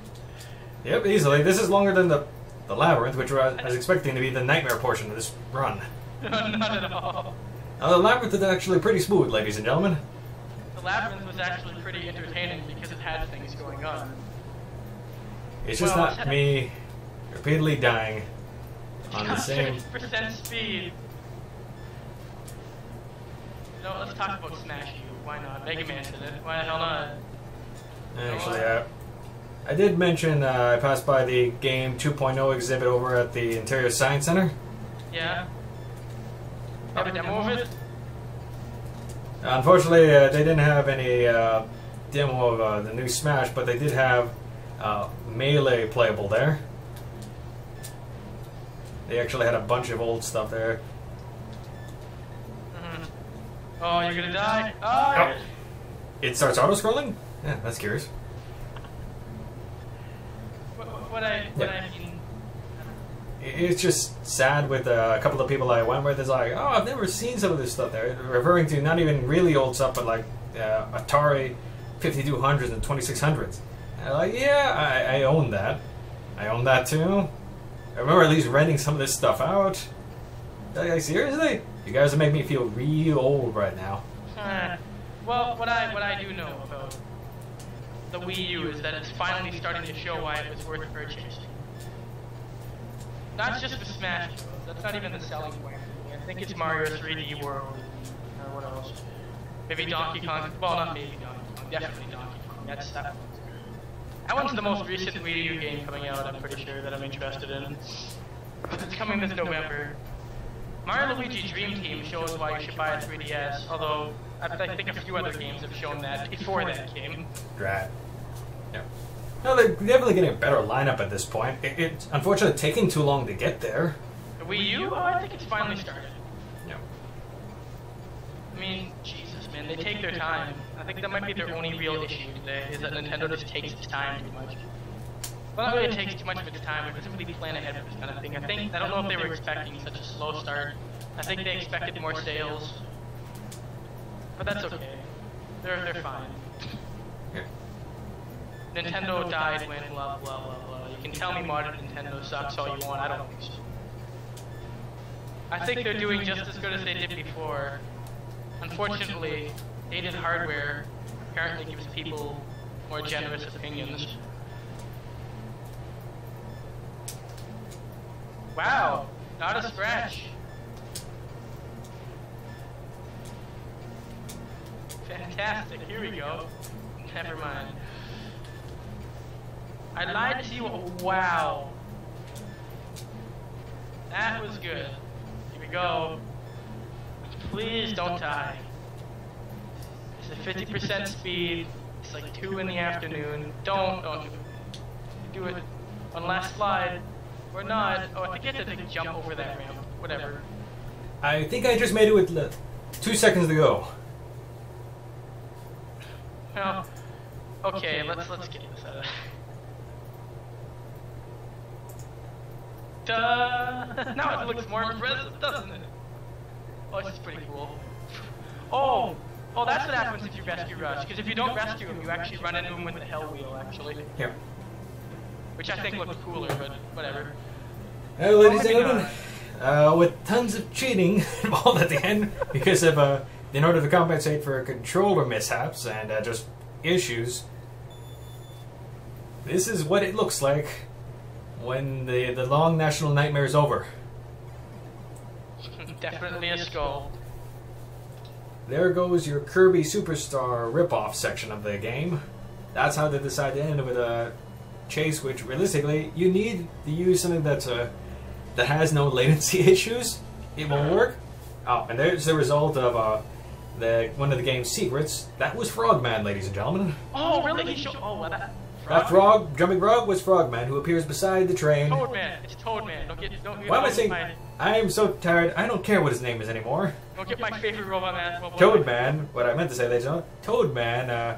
Yep, easily. This is longer than the... The Labyrinth, which I was expecting to be the nightmare portion of this run. No, not at all. Now, the Labyrinth is actually pretty smooth, ladies and gentlemen. The Labyrinth was actually pretty entertaining because it had things going on. It's just well, not me repeatedly dying on the same... six percent speed. No, let's talk about Smash U. Why not? Mega Man did it. Why the hell not? Actually, I, I did mention uh, I passed by the Game two point oh exhibit over at the Interior Science Center. Yeah. Have a demo of it? Unfortunately, uh, they didn't have any uh, demo of uh, the new Smash, but they did have uh, Melee playable there. They actually had a bunch of old stuff there. Mm-hmm. Oh, you're gonna die! Oh, oh. It starts auto-scrolling? Yeah, that's curious. What, what I, what yeah. I mean... It's just sad with uh, a couple of people I went with. It's like, oh, I've never seen some of this stuff there. Referring to not even really old stuff, but like uh, Atari fifty-two hundreds and twenty-six hundreds. And like, yeah, I, I own that. I own that too. I remember at least renting some of this stuff out. Like, seriously? You guys are making me feel real old right now. Uh, well, what I what I do know about the Wii U is that it's finally starting to show why it was worth purchasing. Not just the Smash Bros. That's not even the selling point. I think it's Mario three D World, or what else? Maybe Donkey Kong. Well, not maybe Donkey Kong. Definitely Donkey Kong. That's that one's good. That one's the most recent Wii U game coming out, I'm pretty sure, that I'm interested in. It's coming this November. Mario and Luigi Dream Team shows why you should buy a three D S, although I, I think a few other games have shown that before that game. Right. Yeah. No, they're definitely getting a better lineup at this point. It, it's unfortunately taking too long to get there. The Wii U? Oh, I think it's finally started. Yeah. I mean, Jesus, man, they take their time. I think that might be their only real issue today, is that Nintendo just takes its time too much. Well, not really takes too much of its time, but simply plan ahead for this kind of thing. I think, I don't know if they were expecting such a slow start. I think they expected more sales. But that's okay. They're, they're fine. Nintendo died when blah blah blah blah. You can tell me modern Nintendo sucks all you want, I don't think so. I think they're doing just as good as they did before. Unfortunately, dated hardware apparently gives people more generous opinions. Wow, not a scratch. Fantastic, here we go. Never mind. I lied to you. Wow. That was good. Here we go. Please don't die. It's a fifty percent speed. It's like two in the afternoon. Don't, don't do it. Do it. One last slide. Or not. Oh, I think I had to jump over that ramp. Whatever. I think I just made it with two seconds to go. Well, okay, let's, let's get this out of it. Uh, now it looks more impressive, doesn't it? Oh, this is pretty cool. Oh! Oh, that's what happens if you rescue Rush, because if you don't rescue him, you actually run into him with the Hell Wheel, actually. Yeah. Which I think looked cooler, but whatever. Hey, ladies and gentlemen, uh, with tons of cheating involved at the end, because of, uh, in order to compensate for controller mishaps and uh, just issues, this is what it looks like when the, the long national nightmare is over. Definitely a skull. There goes your Kirby Superstar ripoff section of the game. That's how they decide to end with a chase, which realistically, you need to use something that's a, that has no latency issues. It won't work. Oh, and there's the result of uh, the one of the game's secrets. That was Frogman, ladies and gentlemen. Oh, really? He showed... Oh, that... That frog, jumping frog, was Frogman, who appears beside the train. Toad Man, it's Toad Man. Don't get, don't get Why am I saying? My... I am so tired. I don't care what his name is anymore. Don't get my favorite robot man. Well, Toad Man. What I meant to say, ladies and gentlemen, Toad Man. Uh,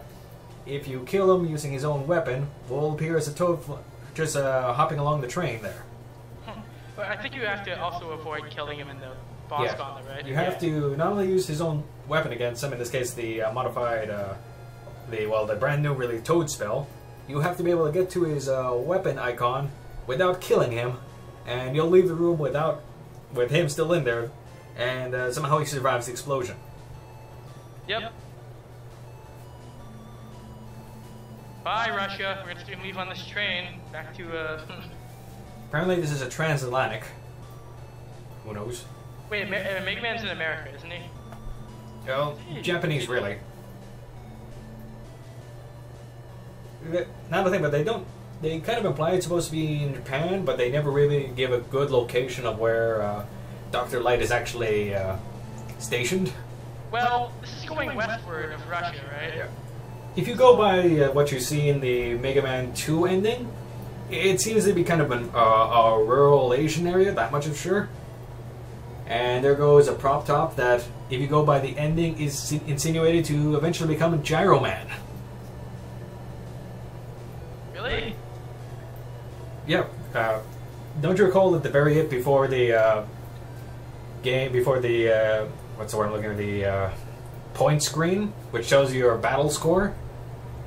if you kill him using his own weapon, will appear as a toad, just uh, hopping along the train there. Hmm. But I think you have to also avoid killing him in the boss yeah. gauntlet, right? You have yeah. to not only use his own weapon against him. In this case, the uh, modified, uh, the well, the brand new really Toad spell. You have to be able to get to his uh, weapon icon without killing him, and you'll leave the room without, with him still in there, and uh, somehow he survives the explosion. Yep. Bye, Russia. We're gonna leave on this train back to. Uh... Apparently, this is a transatlantic. Who knows? Wait, Mega Man's in America, isn't he? Well, Japanese, really. Not a thing, but they don't. They kind of imply it's supposed to be in Japan, but they never really give a good location of where uh, Doctor Light is actually uh, stationed. Well, this is going westward of Russia, right? Yeah. If you go by uh, what you see in the Mega Man two ending, it seems to be kind of an, uh, a rural Asian area, that much is sure. And there goes a prop top that, if you go by the ending, is insinuated to eventually become a Gyro Man. Really? Yeah. Uh, don't you recall at the very hit before the uh, game, before the, uh, what's the word I'm looking at, the uh, point screen, which shows your battle score?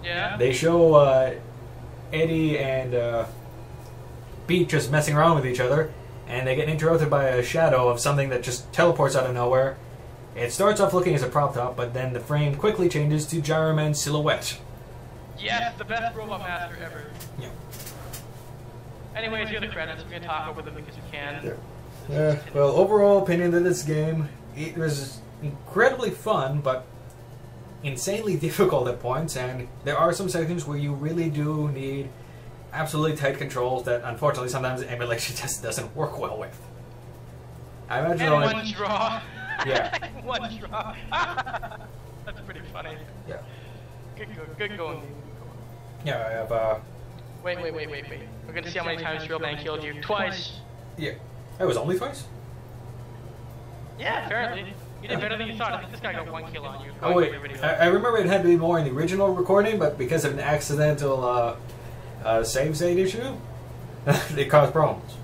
Yeah. They show uh, Eddie and uh, Beat just messing around with each other, and they get interrupted by a shadow of something that just teleports out of nowhere. It starts off looking as a prop top, but then the frame quickly changes to Gyro Man's silhouette. Yes, the best robot master ever. Yeah. Anyways, you have the credits. We're going to talk over them because we can. Yeah. Uh, well, overall opinion of this game, it was incredibly fun, but insanely difficult at points, and there are some sections where you really do need absolutely tight controls that, unfortunately, sometimes emulation just doesn't work well with. I imagine and only... one draw. Yeah. One draw. That's pretty funny. Yeah. Good, go, good going. Yeah, I have, uh... Wait, wait, wait, wait, wait. We're gonna see how many times Real Man killed you. Twice! Yeah. It was only twice? Yeah, apparently. You did better than you thought. I think this guy got one kill on you. Oh, wait. I, I remember it had to be more in the original recording, but because of an accidental, uh... uh save state issue, it caused problems.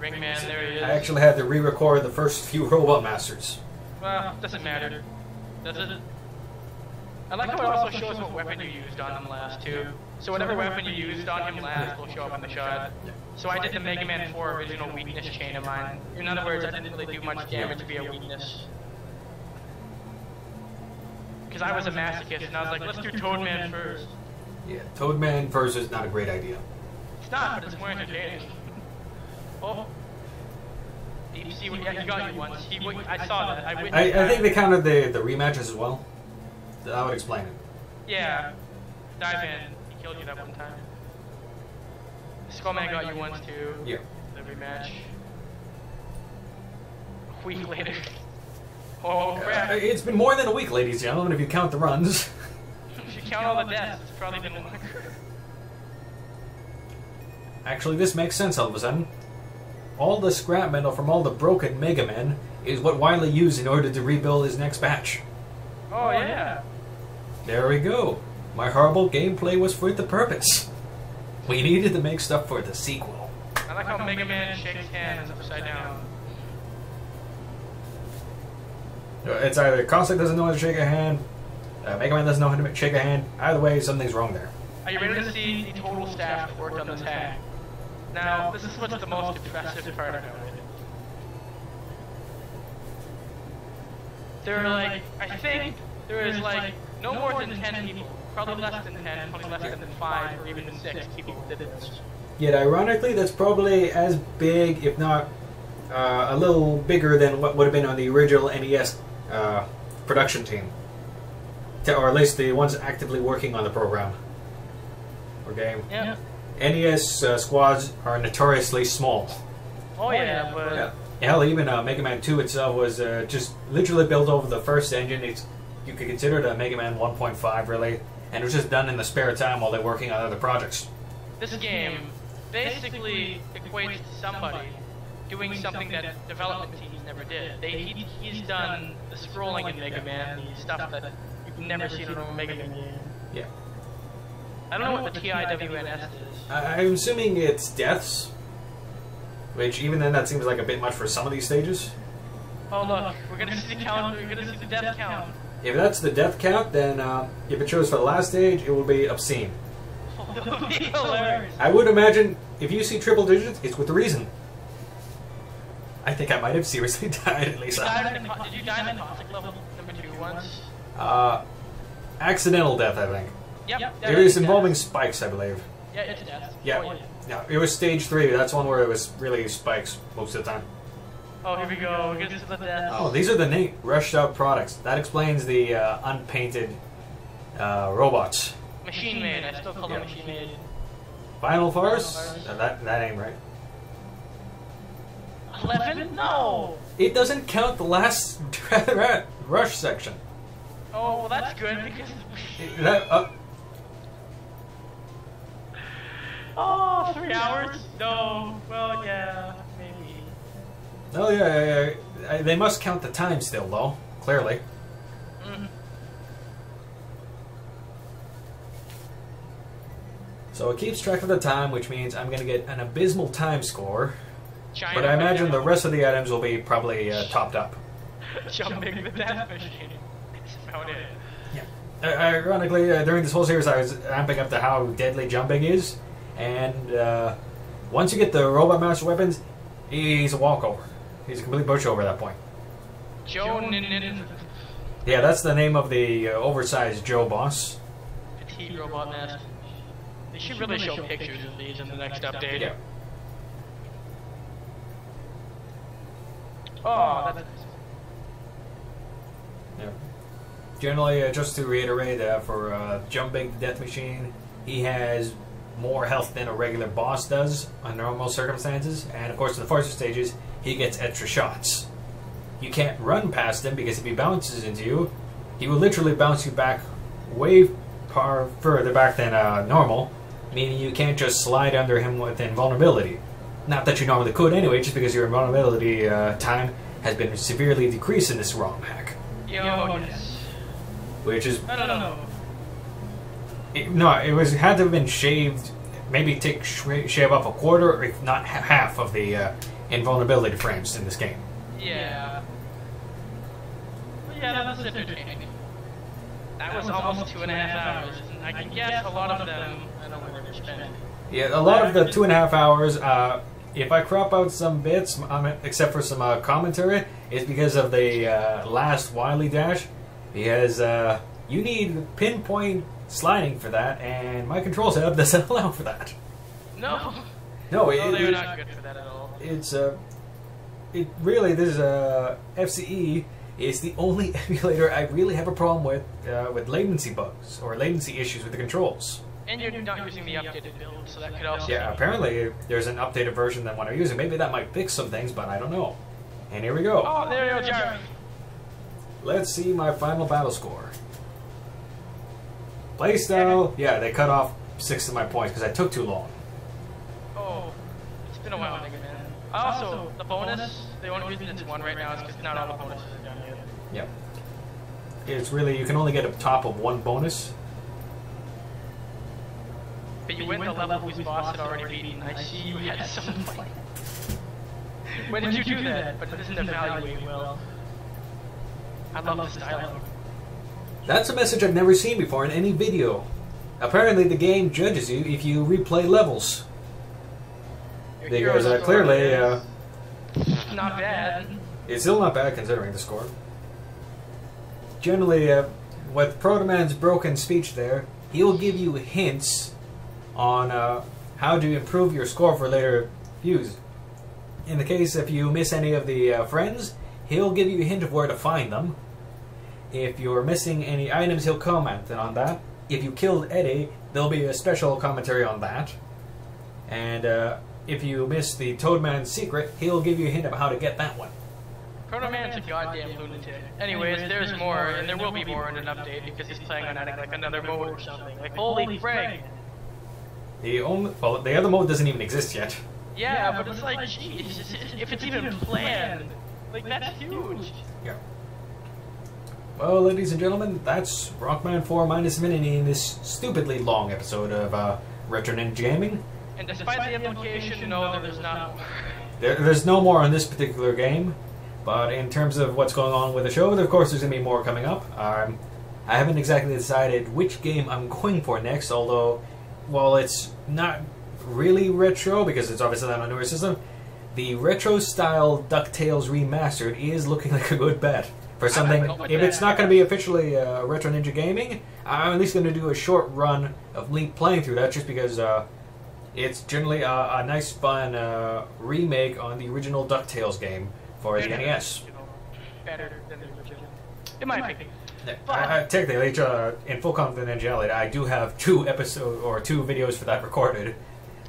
Ring Man, there he is. I actually had to re-record the first few Robot Masters. Well, doesn't matter. Does it? I like how it also shows what weapon you used on him last, too. So whatever weapon you used on him last will show up in the shot. So I did the Mega Man four original weakness chain of mine. In other words, I didn't really do much damage via weakness. Because I was a masochist, and I was like, let's do Toad Man first. Yeah, Toad Man first is not a great idea. It's not, but it's more entertaining. Oh. Deep Sea, yeah, he got you once. He, I saw that. I, I, I think they counted the, the rematches as well. That would explain it. Yeah. Dive Man, he killed you that one time. Skull Man got you once too. Yeah. The rematch. A week later. Oh crap. Uh, it's been more than a week, ladies and gentlemen, if you count the runs. If you count all the deaths, it's probably been longer. Actually, this makes sense all of a sudden. All the scrap metal from all the broken Mega Men is what Wily used in order to rebuild his next batch. Oh, yeah. There we go. My horrible gameplay was for the purpose. We needed to make stuff for the sequel. I like how Mega Man shakes hands upside down. It's either Cossack doesn't know how to shake a hand, uh, Mega Man doesn't know how to shake a hand. Either way, something's wrong there. Are you ready to see the total staff that worked on this hack? Now, this is what's the most depressive part of it. There were like, I think there is like no more than ten people, probably less than ten, probably less than five or even six people did this. Yet ironically, that's probably as big, if not uh, a little bigger than what would have been on the original N E S uh, production team. Or at least the ones actively working on the program or game. Yeah. N E S uh, squads are notoriously small. Oh yeah, but... Yeah. Hell, even uh, Mega Man two itself was uh, just literally built over the first engine. It's, you could consider it a Mega Man one point five, really. And it was just done in the spare time while they were working on other projects. This game basically equates to somebody doing something that development teams never did. They, he, he's done the scrolling in Mega Man, the stuff that you've never seen in a Mega Man game. Yeah. I don't know what the T I W N S is. I'm assuming it's deaths. Which, even then, that seems like a bit much for some of these stages. Oh look, we're gonna see the count, we're gonna see the death count. If that's the death count, then uh, if it shows for the last stage, it will be obscene. That would be hilarious. I would imagine, if you see triple digits, it's with a reason. I think I might have seriously died at least. Did you die in the Cossack level number two once? Uh, accidental death, I think. Yep. It is involving spikes, I believe. Yeah, it's death. Yeah. Yeah, it was stage three. That's one where it was really spikes most of the time. Oh, here we go. We're getting to the death. Oh, these are the neat rushed out products. That explains the uh, unpainted uh, robots. Machine made. I still call them yeah. machine made. Final Force? No, that, that ain't right. eleven? No! It doesn't count the last Rush section. Oh, well that's good because... it, that, uh... Oh, three hours? No. Well, yeah, maybe. Oh, yeah, yeah, yeah. They must count the time still, though. Clearly. Mm-hmm. So it keeps track of the time, which means I'm going to get an abysmal time score. China, but I imagine China. the rest of the items will be probably uh, topped up. Jumping the death machine. That's about it. Yeah. Uh, ironically, uh, during this whole series, I was amping up to how deadly jumping is, and uh, once you get the robot master weapons, he's a walkover. He's a complete pushover at that point. Joe Ninnin. Yeah, that's the name of the uh, oversized Joe boss. Petite robot master. They should really show pictures of these in the next update. Yeah. Oh, that's... Yeah. Generally, uh, just to reiterate, uh, for uh, jumping the death machine, he has more health than a regular boss does under normal circumstances, and of course in the Forcer stages, he gets extra shots. You can't run past him because if he bounces into you, he will literally bounce you back way far further back than uh, normal, meaning you can't just slide under him with invulnerability. Not that you normally could anyway, just because your invulnerability uh, time has been severely decreased in this ROM hack. Yo, yes. Which is... I don't know. It, no, it was had to have been shaved, maybe take shave off a quarter, or if not half of the uh, invulnerability frames in this game. Yeah. But yeah, that was entertaining. That was almost two and a half hours. And I can guess a lot of them, I don't know where they're spending. Yeah, a lot of the two and a half hours... Uh, If I crop out some bits, except for some uh, commentary, it's because of the uh, last Wily Dash, because uh, you need pinpoint sliding for that, and my control setup doesn't allow for that. No. No, it, no they're not good for that at all. It's uh, it really this uh, F C E is the only emulator I really have a problem with uh, with latency bugs or latency issues with the controls. And you're not using the updated build, so that could also... Yeah, apparently there's an updated version than what I'm using. Maybe that might fix some things, but I don't know. And here we go. Oh, there you go, Jeremy. Let's see my final battle score. Playstyle... Yeah, they cut off six of my points because I took too long. Oh, it's been a while, nigga, man. Also, the bonus, the only reason it's one right now is because not all the bonuses are done yet. Yep. It's really... You can only get a top of one bonus. But you, you went the level, level whose boss had already beaten. I see you had some fight. When did you do that? But it doesn't evaluate well. I love this dialogue. That's a message I've never seen before in any video. Apparently the game judges you if you replay levels. Your there goes that clearly. Uh, not bad. It's still not bad considering the score. Generally, uh, with Proto Man's broken speech there, he'll give you hints on uh, how to improve your score for later views. In the case if you miss any of the uh, friends, he'll give you a hint of where to find them. If you're missing any items, he'll comment on that. If you killed Eddie, there'll be a special commentary on that. And uh, if you miss the Toad Man secret, he'll give you a hint of how to get that one. Proto Man's a goddamn lunatic. Anyways, there's more, and there will be more in an update because he's playing on like another mode or something. Like, holy frig! The only, well, the other mode doesn't even exist yet. Yeah, but it's like, geez, if it's even planned, like, that's huge. Yeah. Well, ladies and gentlemen, that's Rockman four minus Mini in this stupidly long episode of uh, Retro Ninja Gaming. And despite the implication, no, there's not more. There, there's no more on this particular game, but in terms of what's going on with the show, of course, there's going to be more coming up. Um, I haven't exactly decided which game I'm going for next, although... While it's not really retro, because it's obviously not on a newer system, the retro-style DuckTales Remastered is looking like a good bet for something. If it's not going to be officially uh, Retro Ninja Gaming, I'm at least going to do a short run of Link playing through that, just because uh, it's generally a, a nice, fun uh, remake on the original DuckTales game for the N E S. Better than the original. It might, it might be. be. I, I, technically, uh, in full confidence and Jelly, I do have two episodes or two videos for that recorded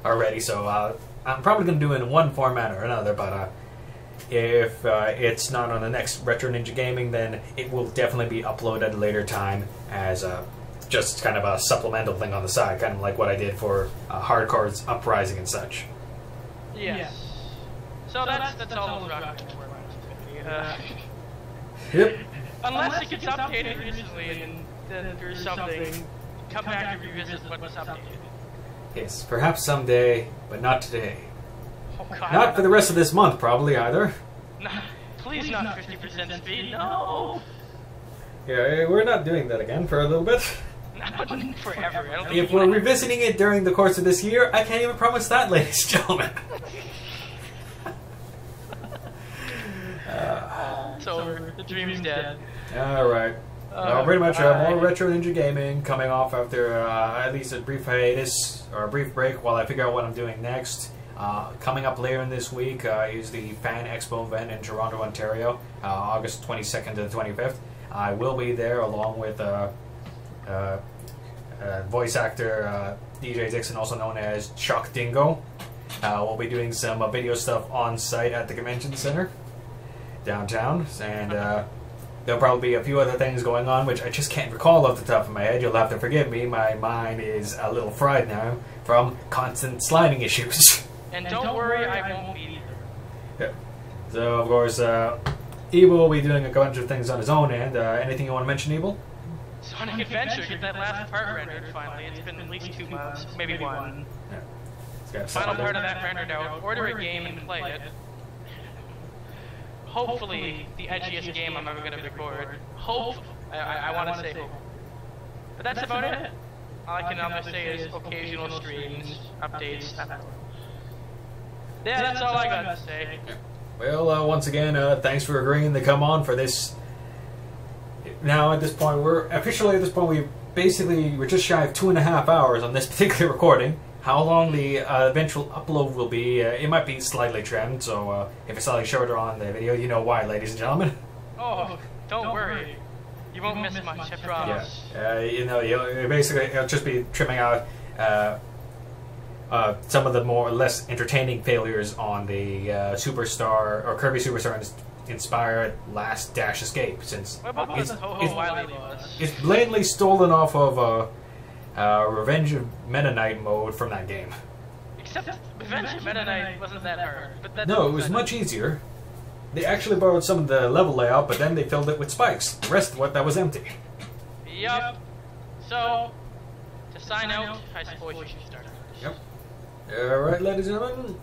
already, so uh, I'm probably going to do it in one format or another, but uh, if uh, it's not on the next Retro Ninja Gaming, then it will definitely be uploaded at a later time as a, just kind of a supplemental thing on the side, kind of like what I did for uh, Hardcore's Uprising and such. Yes. yes. So, so that's, that's, that's, that's all Rockman's work. Uh, yep. Unless, Unless it gets, gets updated, updated recently and then there's something, something. Come, come back and revisit what's updated. Yes, perhaps someday, but not today. Oh, not for the rest of this month, probably, either. No, please, please not fifty percent speed, no! Yeah, we're not doing that again for a little bit. Not forever. I don't think if we're revisiting it during the course of this year, I can't even promise that, ladies and gentlemen. uh, it's over. The dream's dead. Alright. Uh, pretty much uh, more Retro Ninja Gaming coming off after uh, at least a brief hiatus or a brief break while I figure out what I'm doing next. Uh, coming up later in this week uh, is the Fan Expo event in Toronto, Ontario, uh, August twenty-second to the twenty-fifth. I will be there along with uh, uh, uh, voice actor uh, D J Dixon, also known as Chuck Dingo. Uh, we'll be doing some uh, video stuff on site at the convention center downtown, and uh, there'll probably be a few other things going on which I just can't recall off the top of my head. You'll have to forgive me, my mind is a little fried now from constant sliding issues. And don't, and don't worry, I won't be either. Yeah. So, of course, uh, Evil will be doing a bunch of things on his own end. Uh, anything you want to mention, Evil? Sonic Adventure, get that last part rendered finally. It's been at least two months, maybe one. Yeah. It's got Final part of that rendered out. Order a game and play it. Hopefully, the edgiest game I'm ever going to record. Hope. I, I, I want to say hope. But that's about it. All I can almost say is occasional streams, updates, stuff. Yeah, that's all I got to say. Yeah. Well, uh, once again, uh, thanks for agreeing to come on for this. Now, at this point, we're officially at this point, we basically we're just shy of two and a half hours on this particular recording. How long the uh, eventual upload will be, uh, it might be slightly trimmed, so uh, if it's slightly shorter on the video, you know why, ladies and gentlemen. Oh, don't, don't worry. worry. You won't, you won't miss, miss much, much, I promise. Yeah, uh, you know, you'll, basically, it'll just be trimming out Uh, Uh, some of the more less entertaining failures on the uh, Superstar or Kirby Superstar inspired Last Dash Escape, since what about it's, the Ho -Ho it's, Wily it's blatantly stolen off of uh, uh, Revenge of Meta Knight mode from that game. Except Revenge of Meta Knight wasn't that hard. But that no, it was much easier. They actually borrowed some of the level layout, but then they filled it with spikes. The rest of what that was empty. Yep. So, to sign out, I suppose you should start. Yep. Alright, ladies and gentlemen,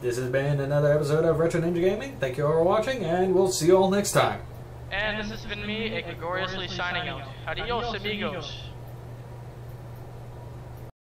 this has been another episode of Retro Ninja Gaming. Thank you all for watching, and we'll see you all next time. And this has been me, egregoriously signing out. Adios, amigos.